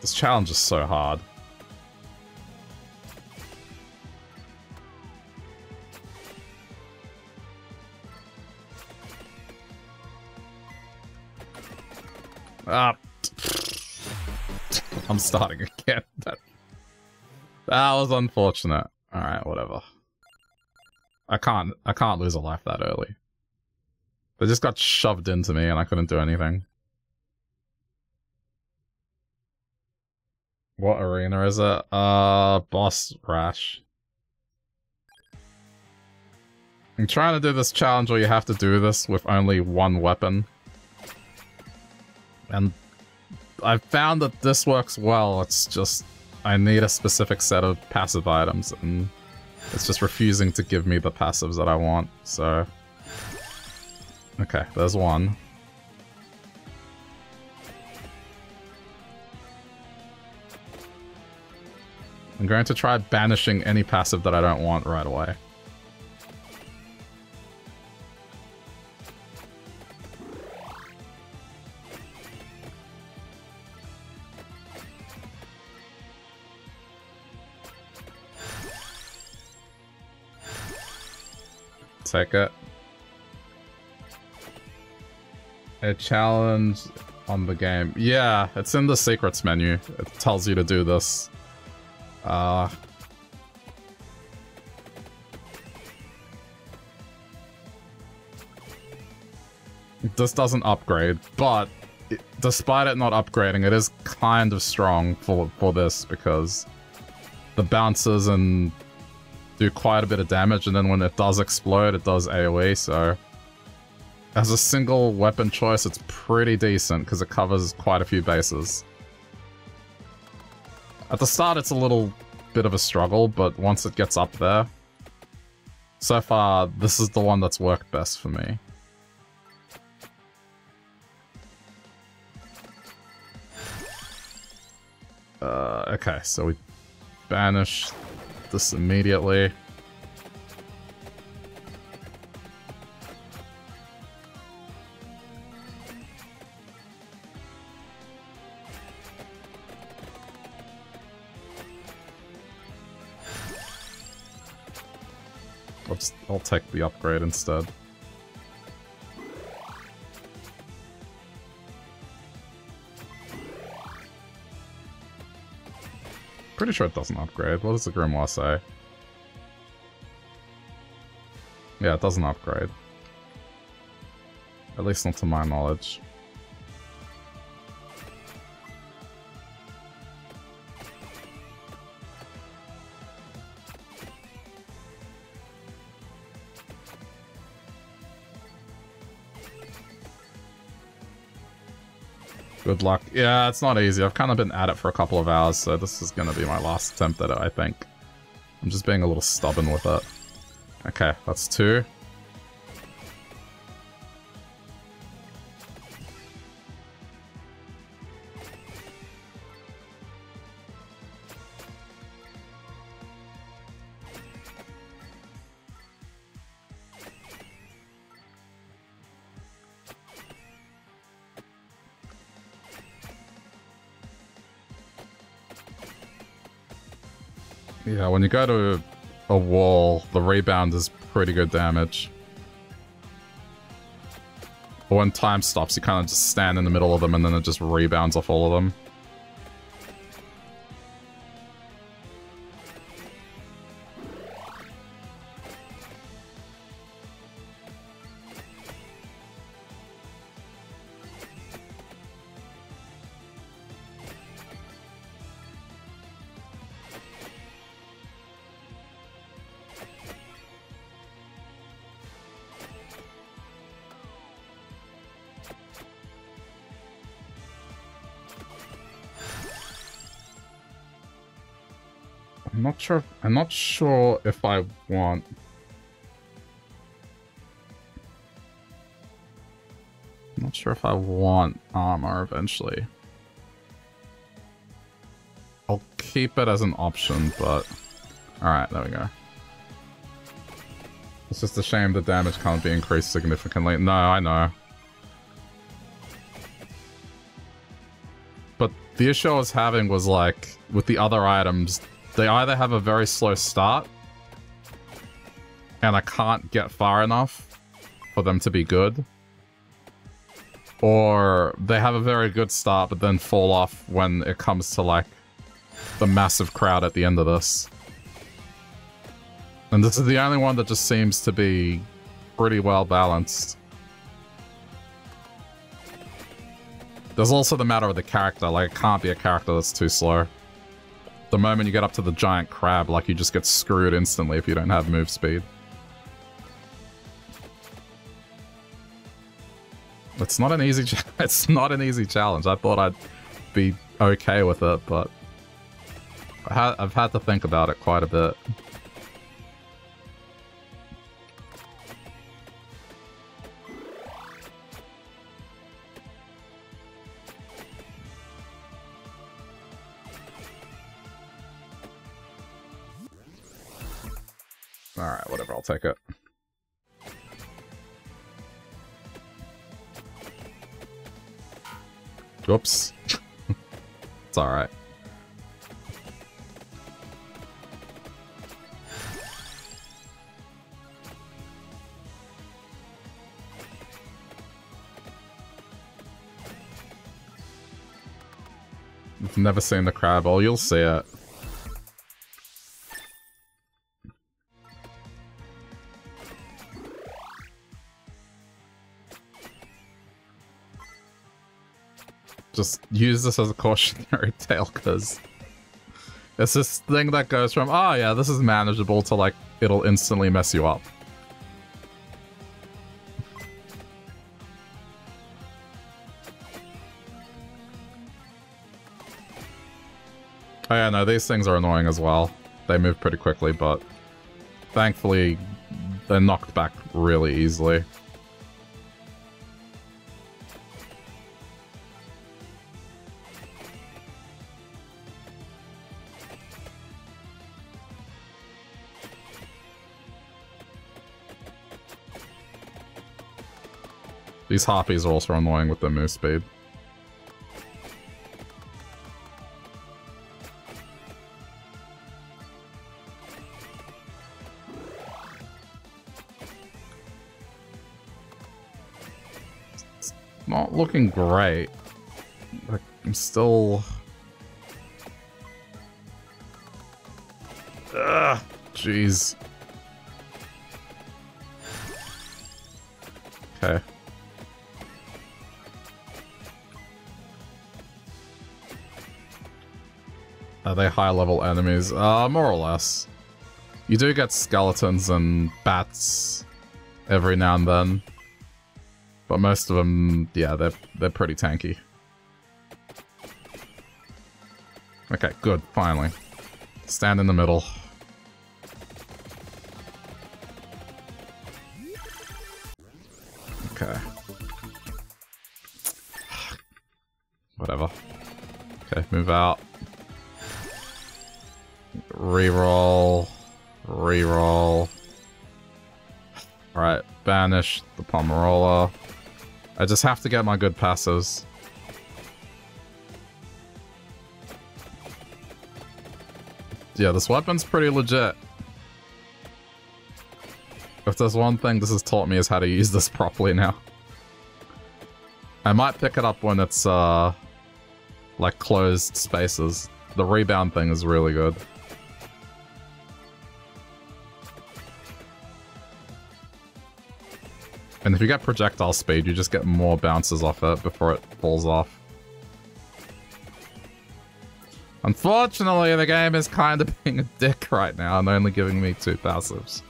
This challenge is so hard. Ah, I'm starting again. That was unfortunate. All right, whatever. I can't lose a life that early. They just got shoved into me, and I couldn't do anything. What arena is it? Boss Rash. I'm trying to do this challenge where you have to do this with only one weapon. And I've found that this works well, it's just I need a specific set of passive items and it's just refusing to give me the passives that I want, so... Okay, there's one. I'm going to try banishing any passive that I don't want right away. Take it. A challenge on the game. Yeah, it's in the secrets menu. It tells you to do this. This doesn't upgrade, but despite it not upgrading, it is kind of strong for this because the bounces and do quite a bit of damage, and then when it does explode, it does AoE, so... As a single weapon choice, it's pretty decent, because it covers quite a few bases. At the start, it's a little bit of a struggle, but once it gets up there... So far, this is the one that's worked best for me. Okay, so we banish this immediately. I'll take the upgrade instead. Pretty sure it doesn't upgrade. What does the Grimoire say? Yeah, it doesn't upgrade. At least not to my knowledge. Good luck. Yeah, it's not easy. I've kind of been at it for a couple of hours, so this is going to be my last attempt at it, I think. I'm just being a little stubborn with it. Okay, that's two. Yeah, when you go to a wall, the rebound is pretty good damage. But when time stops, you kind of just stand in the middle of them and then it just rebounds off all of them. I'm not sure if I want... I'm not sure if I want armor eventually. I'll keep it as an option, but... Alright, there we go. It's just a shame the damage can't be increased significantly. No, I know. But the issue I was having was, like, with the other items... They either have a very slow start, and I can't get far enough for them to be good, or they have a very good start but then fall off when it comes to, like, the massive crowd at the end of this. And this is the only one that just seems to be pretty well balanced. There's also the matter of the character, like, it can't be a character that's too slow. The moment you get up to the giant crab, like, you just get screwed instantly if you don't have move speed. It's not an easy challenge. I thought I'd be okay with it, but I've had to think about it quite a bit. Alright, whatever, I'll take it. Whoops. It's alright. I've never seen the crab. Oh, you'll see it. Just use this as a cautionary tale, because It's this thing that goes from, oh yeah, this is manageable, to like, it'll instantly mess you up. Oh yeah, no, these things are annoying as well. They move pretty quickly, but thankfully they're knocked back really easily. These hoppies are also annoying with their move speed. It's not looking great. Like, I'm still... Ugh, jeez. Okay. Are they high-level enemies? More or less. You do get skeletons and bats every now and then. But most of them, yeah, they're pretty tanky. Okay, good, finally. Stand in the middle. Okay. Whatever. Okay, move out. Reroll. Reroll. Alright, banish the Pomarola. I just have to get my good passives. Yeah, this weapon's pretty legit. If there's one thing this has taught me, is how to use this properly now. I might pick it up when it's, like, closed spaces. The rebound thing is really good. And if you get projectile speed, you just get more bounces off it before it falls off. Unfortunately, the game is kind of being a dick right now and only giving me 2 passives.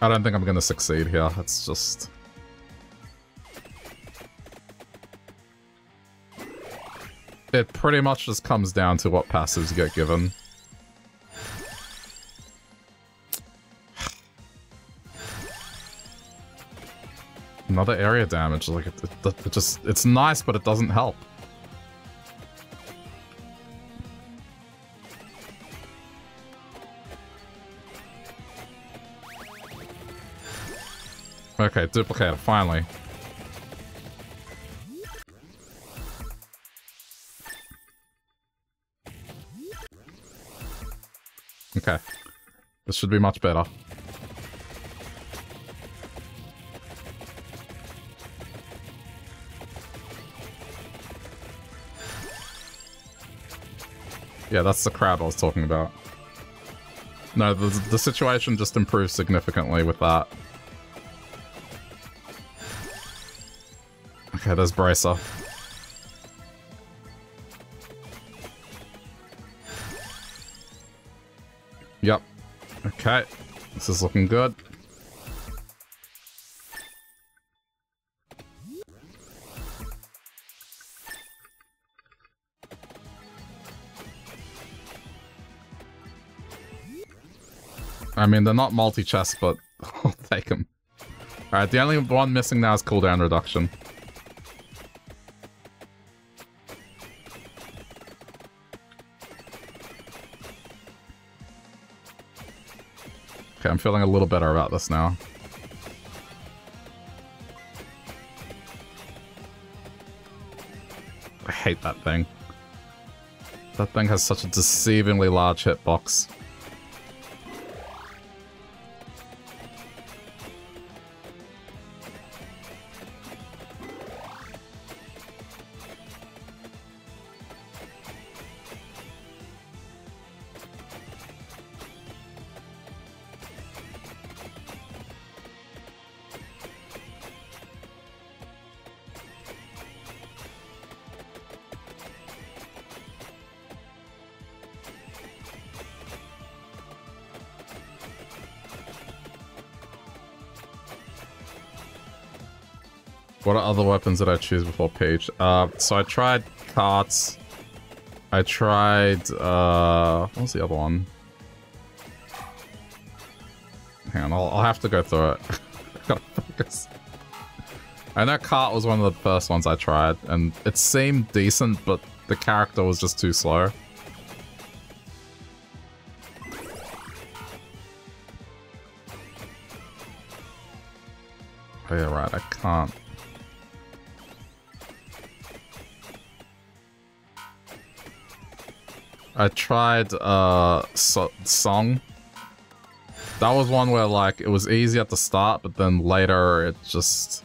I don't think I'm going to succeed here. It's just... It pretty much just comes down to what passives get given. Another area damage, like, it just, it's nice, but it doesn't help. Okay, duplicator, finally. Okay, this should be much better. Yeah, that's the crab I was talking about. No, the situation just improved significantly with that. Okay, there's Bracer. Yep. Okay. This is looking good. I mean, they're not multi-chess, but I'll take them. Alright, the only one missing now is cooldown reduction. I'm feeling a little better about this now. I hate that thing. That thing has such a deceivingly large hitbox. What are other weapons that I choose before Peach? So I tried carts. I tried, what was the other one? Hang on, I'll have to go through it. I gotta focus. I know cart was one of the first ones I tried, and it seemed decent, but the character was just too slow. Oh yeah, right, I can't. I tried, Song. That was one where, like, it was easy at the start, but then later it just...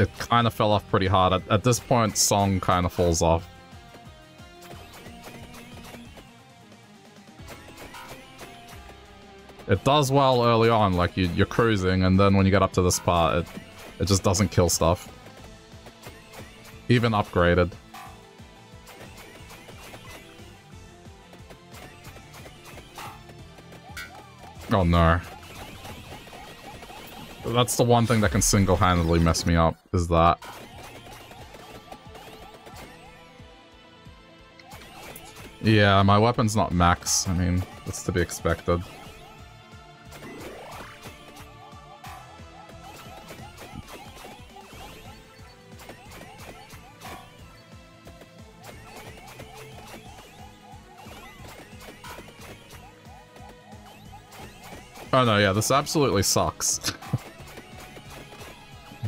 it kind of fell off pretty hard. At this point, Song kind of falls off. It does well early on, like, you're cruising, and then when you get up to this part, it just doesn't kill stuff. Even upgraded. Oh no. That's the one thing that can single-handedly mess me up, is that. Yeah, my weapon's not max. I mean, that's to be expected. Oh no, yeah, this absolutely sucks.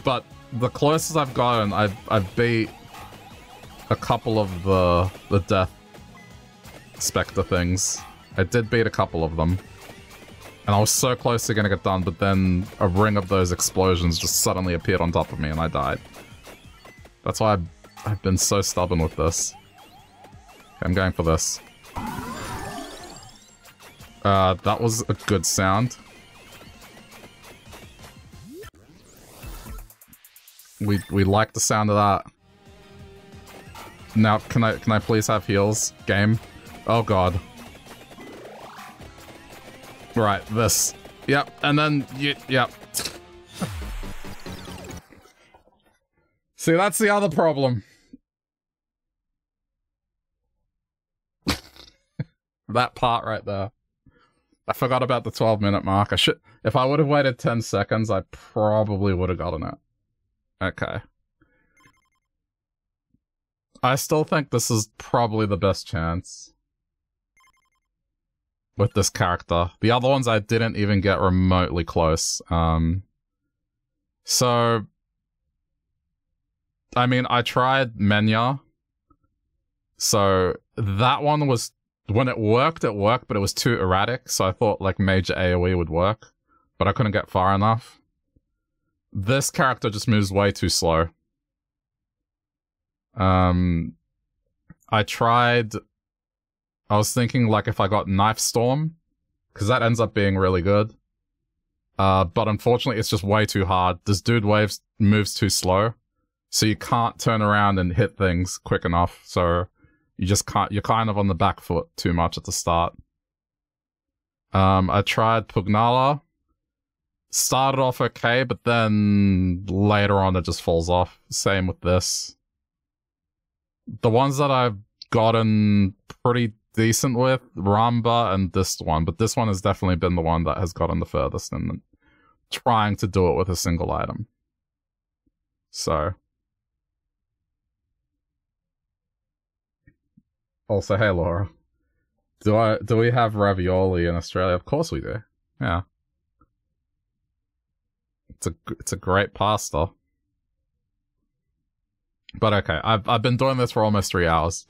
But the closest I've gotten, I've beat a couple of the Death Spectre things. I did beat a couple of them. And I was so close to gonna get done, but then a ring of those explosions just suddenly appeared on top of me and I died. That's why I've been so stubborn with this. Okay, I'm going for this. That was a good sound. We like the sound of that. Now, can I please have heals? Game. Oh god. Right, this. Yep, and then yep. See, that's the other problem. That part right there. I forgot about the 12-minute mark. I should. If I would have waited 10 seconds, I probably would have gotten it. Okay. I still think this is probably the best chance with this character. The other ones I didn't even get remotely close. So, I mean, I tried Menya. So that one was. When it worked, but it was too erratic, so I thought, like, major AoE would work, but I couldn't get far enough. This character just moves way too slow. I was thinking, like, if I got Knife Storm, because that ends up being really good. But unfortunately, it's just way too hard. This dude moves too slow, so you can't turn around and hit things quick enough, so... you just can't, you're kind of on the back foot too much at the start. I tried Pugnala. Started off okay, but then later on it just falls off. Same with this. The ones that I've gotten pretty decent with, Ramba and this one, but this one has definitely been the one that has gotten the furthest in trying to do it with a single item. So... also, hey Laura, do we have ravioli in Australia? Of course we do. Yeah, it's a great pasta. But okay, I've been doing this for almost 3 hours.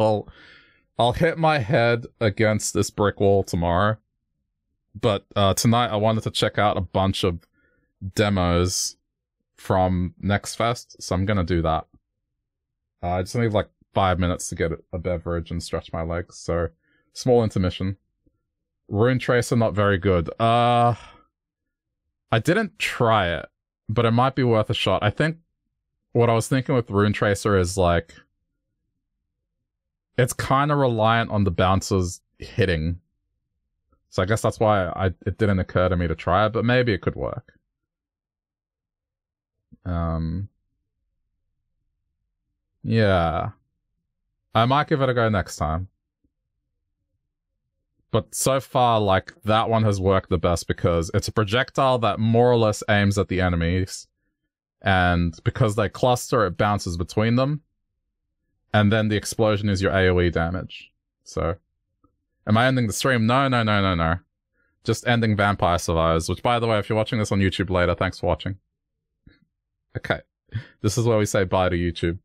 I'll hit my head against this brick wall tomorrow. But tonight I wanted to check out a bunch of demos from Next Fest, so I'm gonna do that. I just need like 5 minutes to get a beverage and stretch my legs, so small intermission. Rune Tracer, not very good. I didn't try it, but it might be worth a shot. I think what I was thinking with Rune Tracer is, like, it's kind of reliant on the bouncers hitting. So I guess that's why it didn't occur to me to try it, but maybe it could work. Yeah. I might give it a go next time. But so far, like, that one has worked the best because it's a projectile that more or less aims at the enemies. And because they cluster, it bounces between them. And then the explosion is your AoE damage. So, am I ending the stream? No, no, no, no, no. Just ending Vampire Survivors, which, by the way, if you're watching this on YouTube later, thanks for watching. Okay. This is where we say bye to YouTube.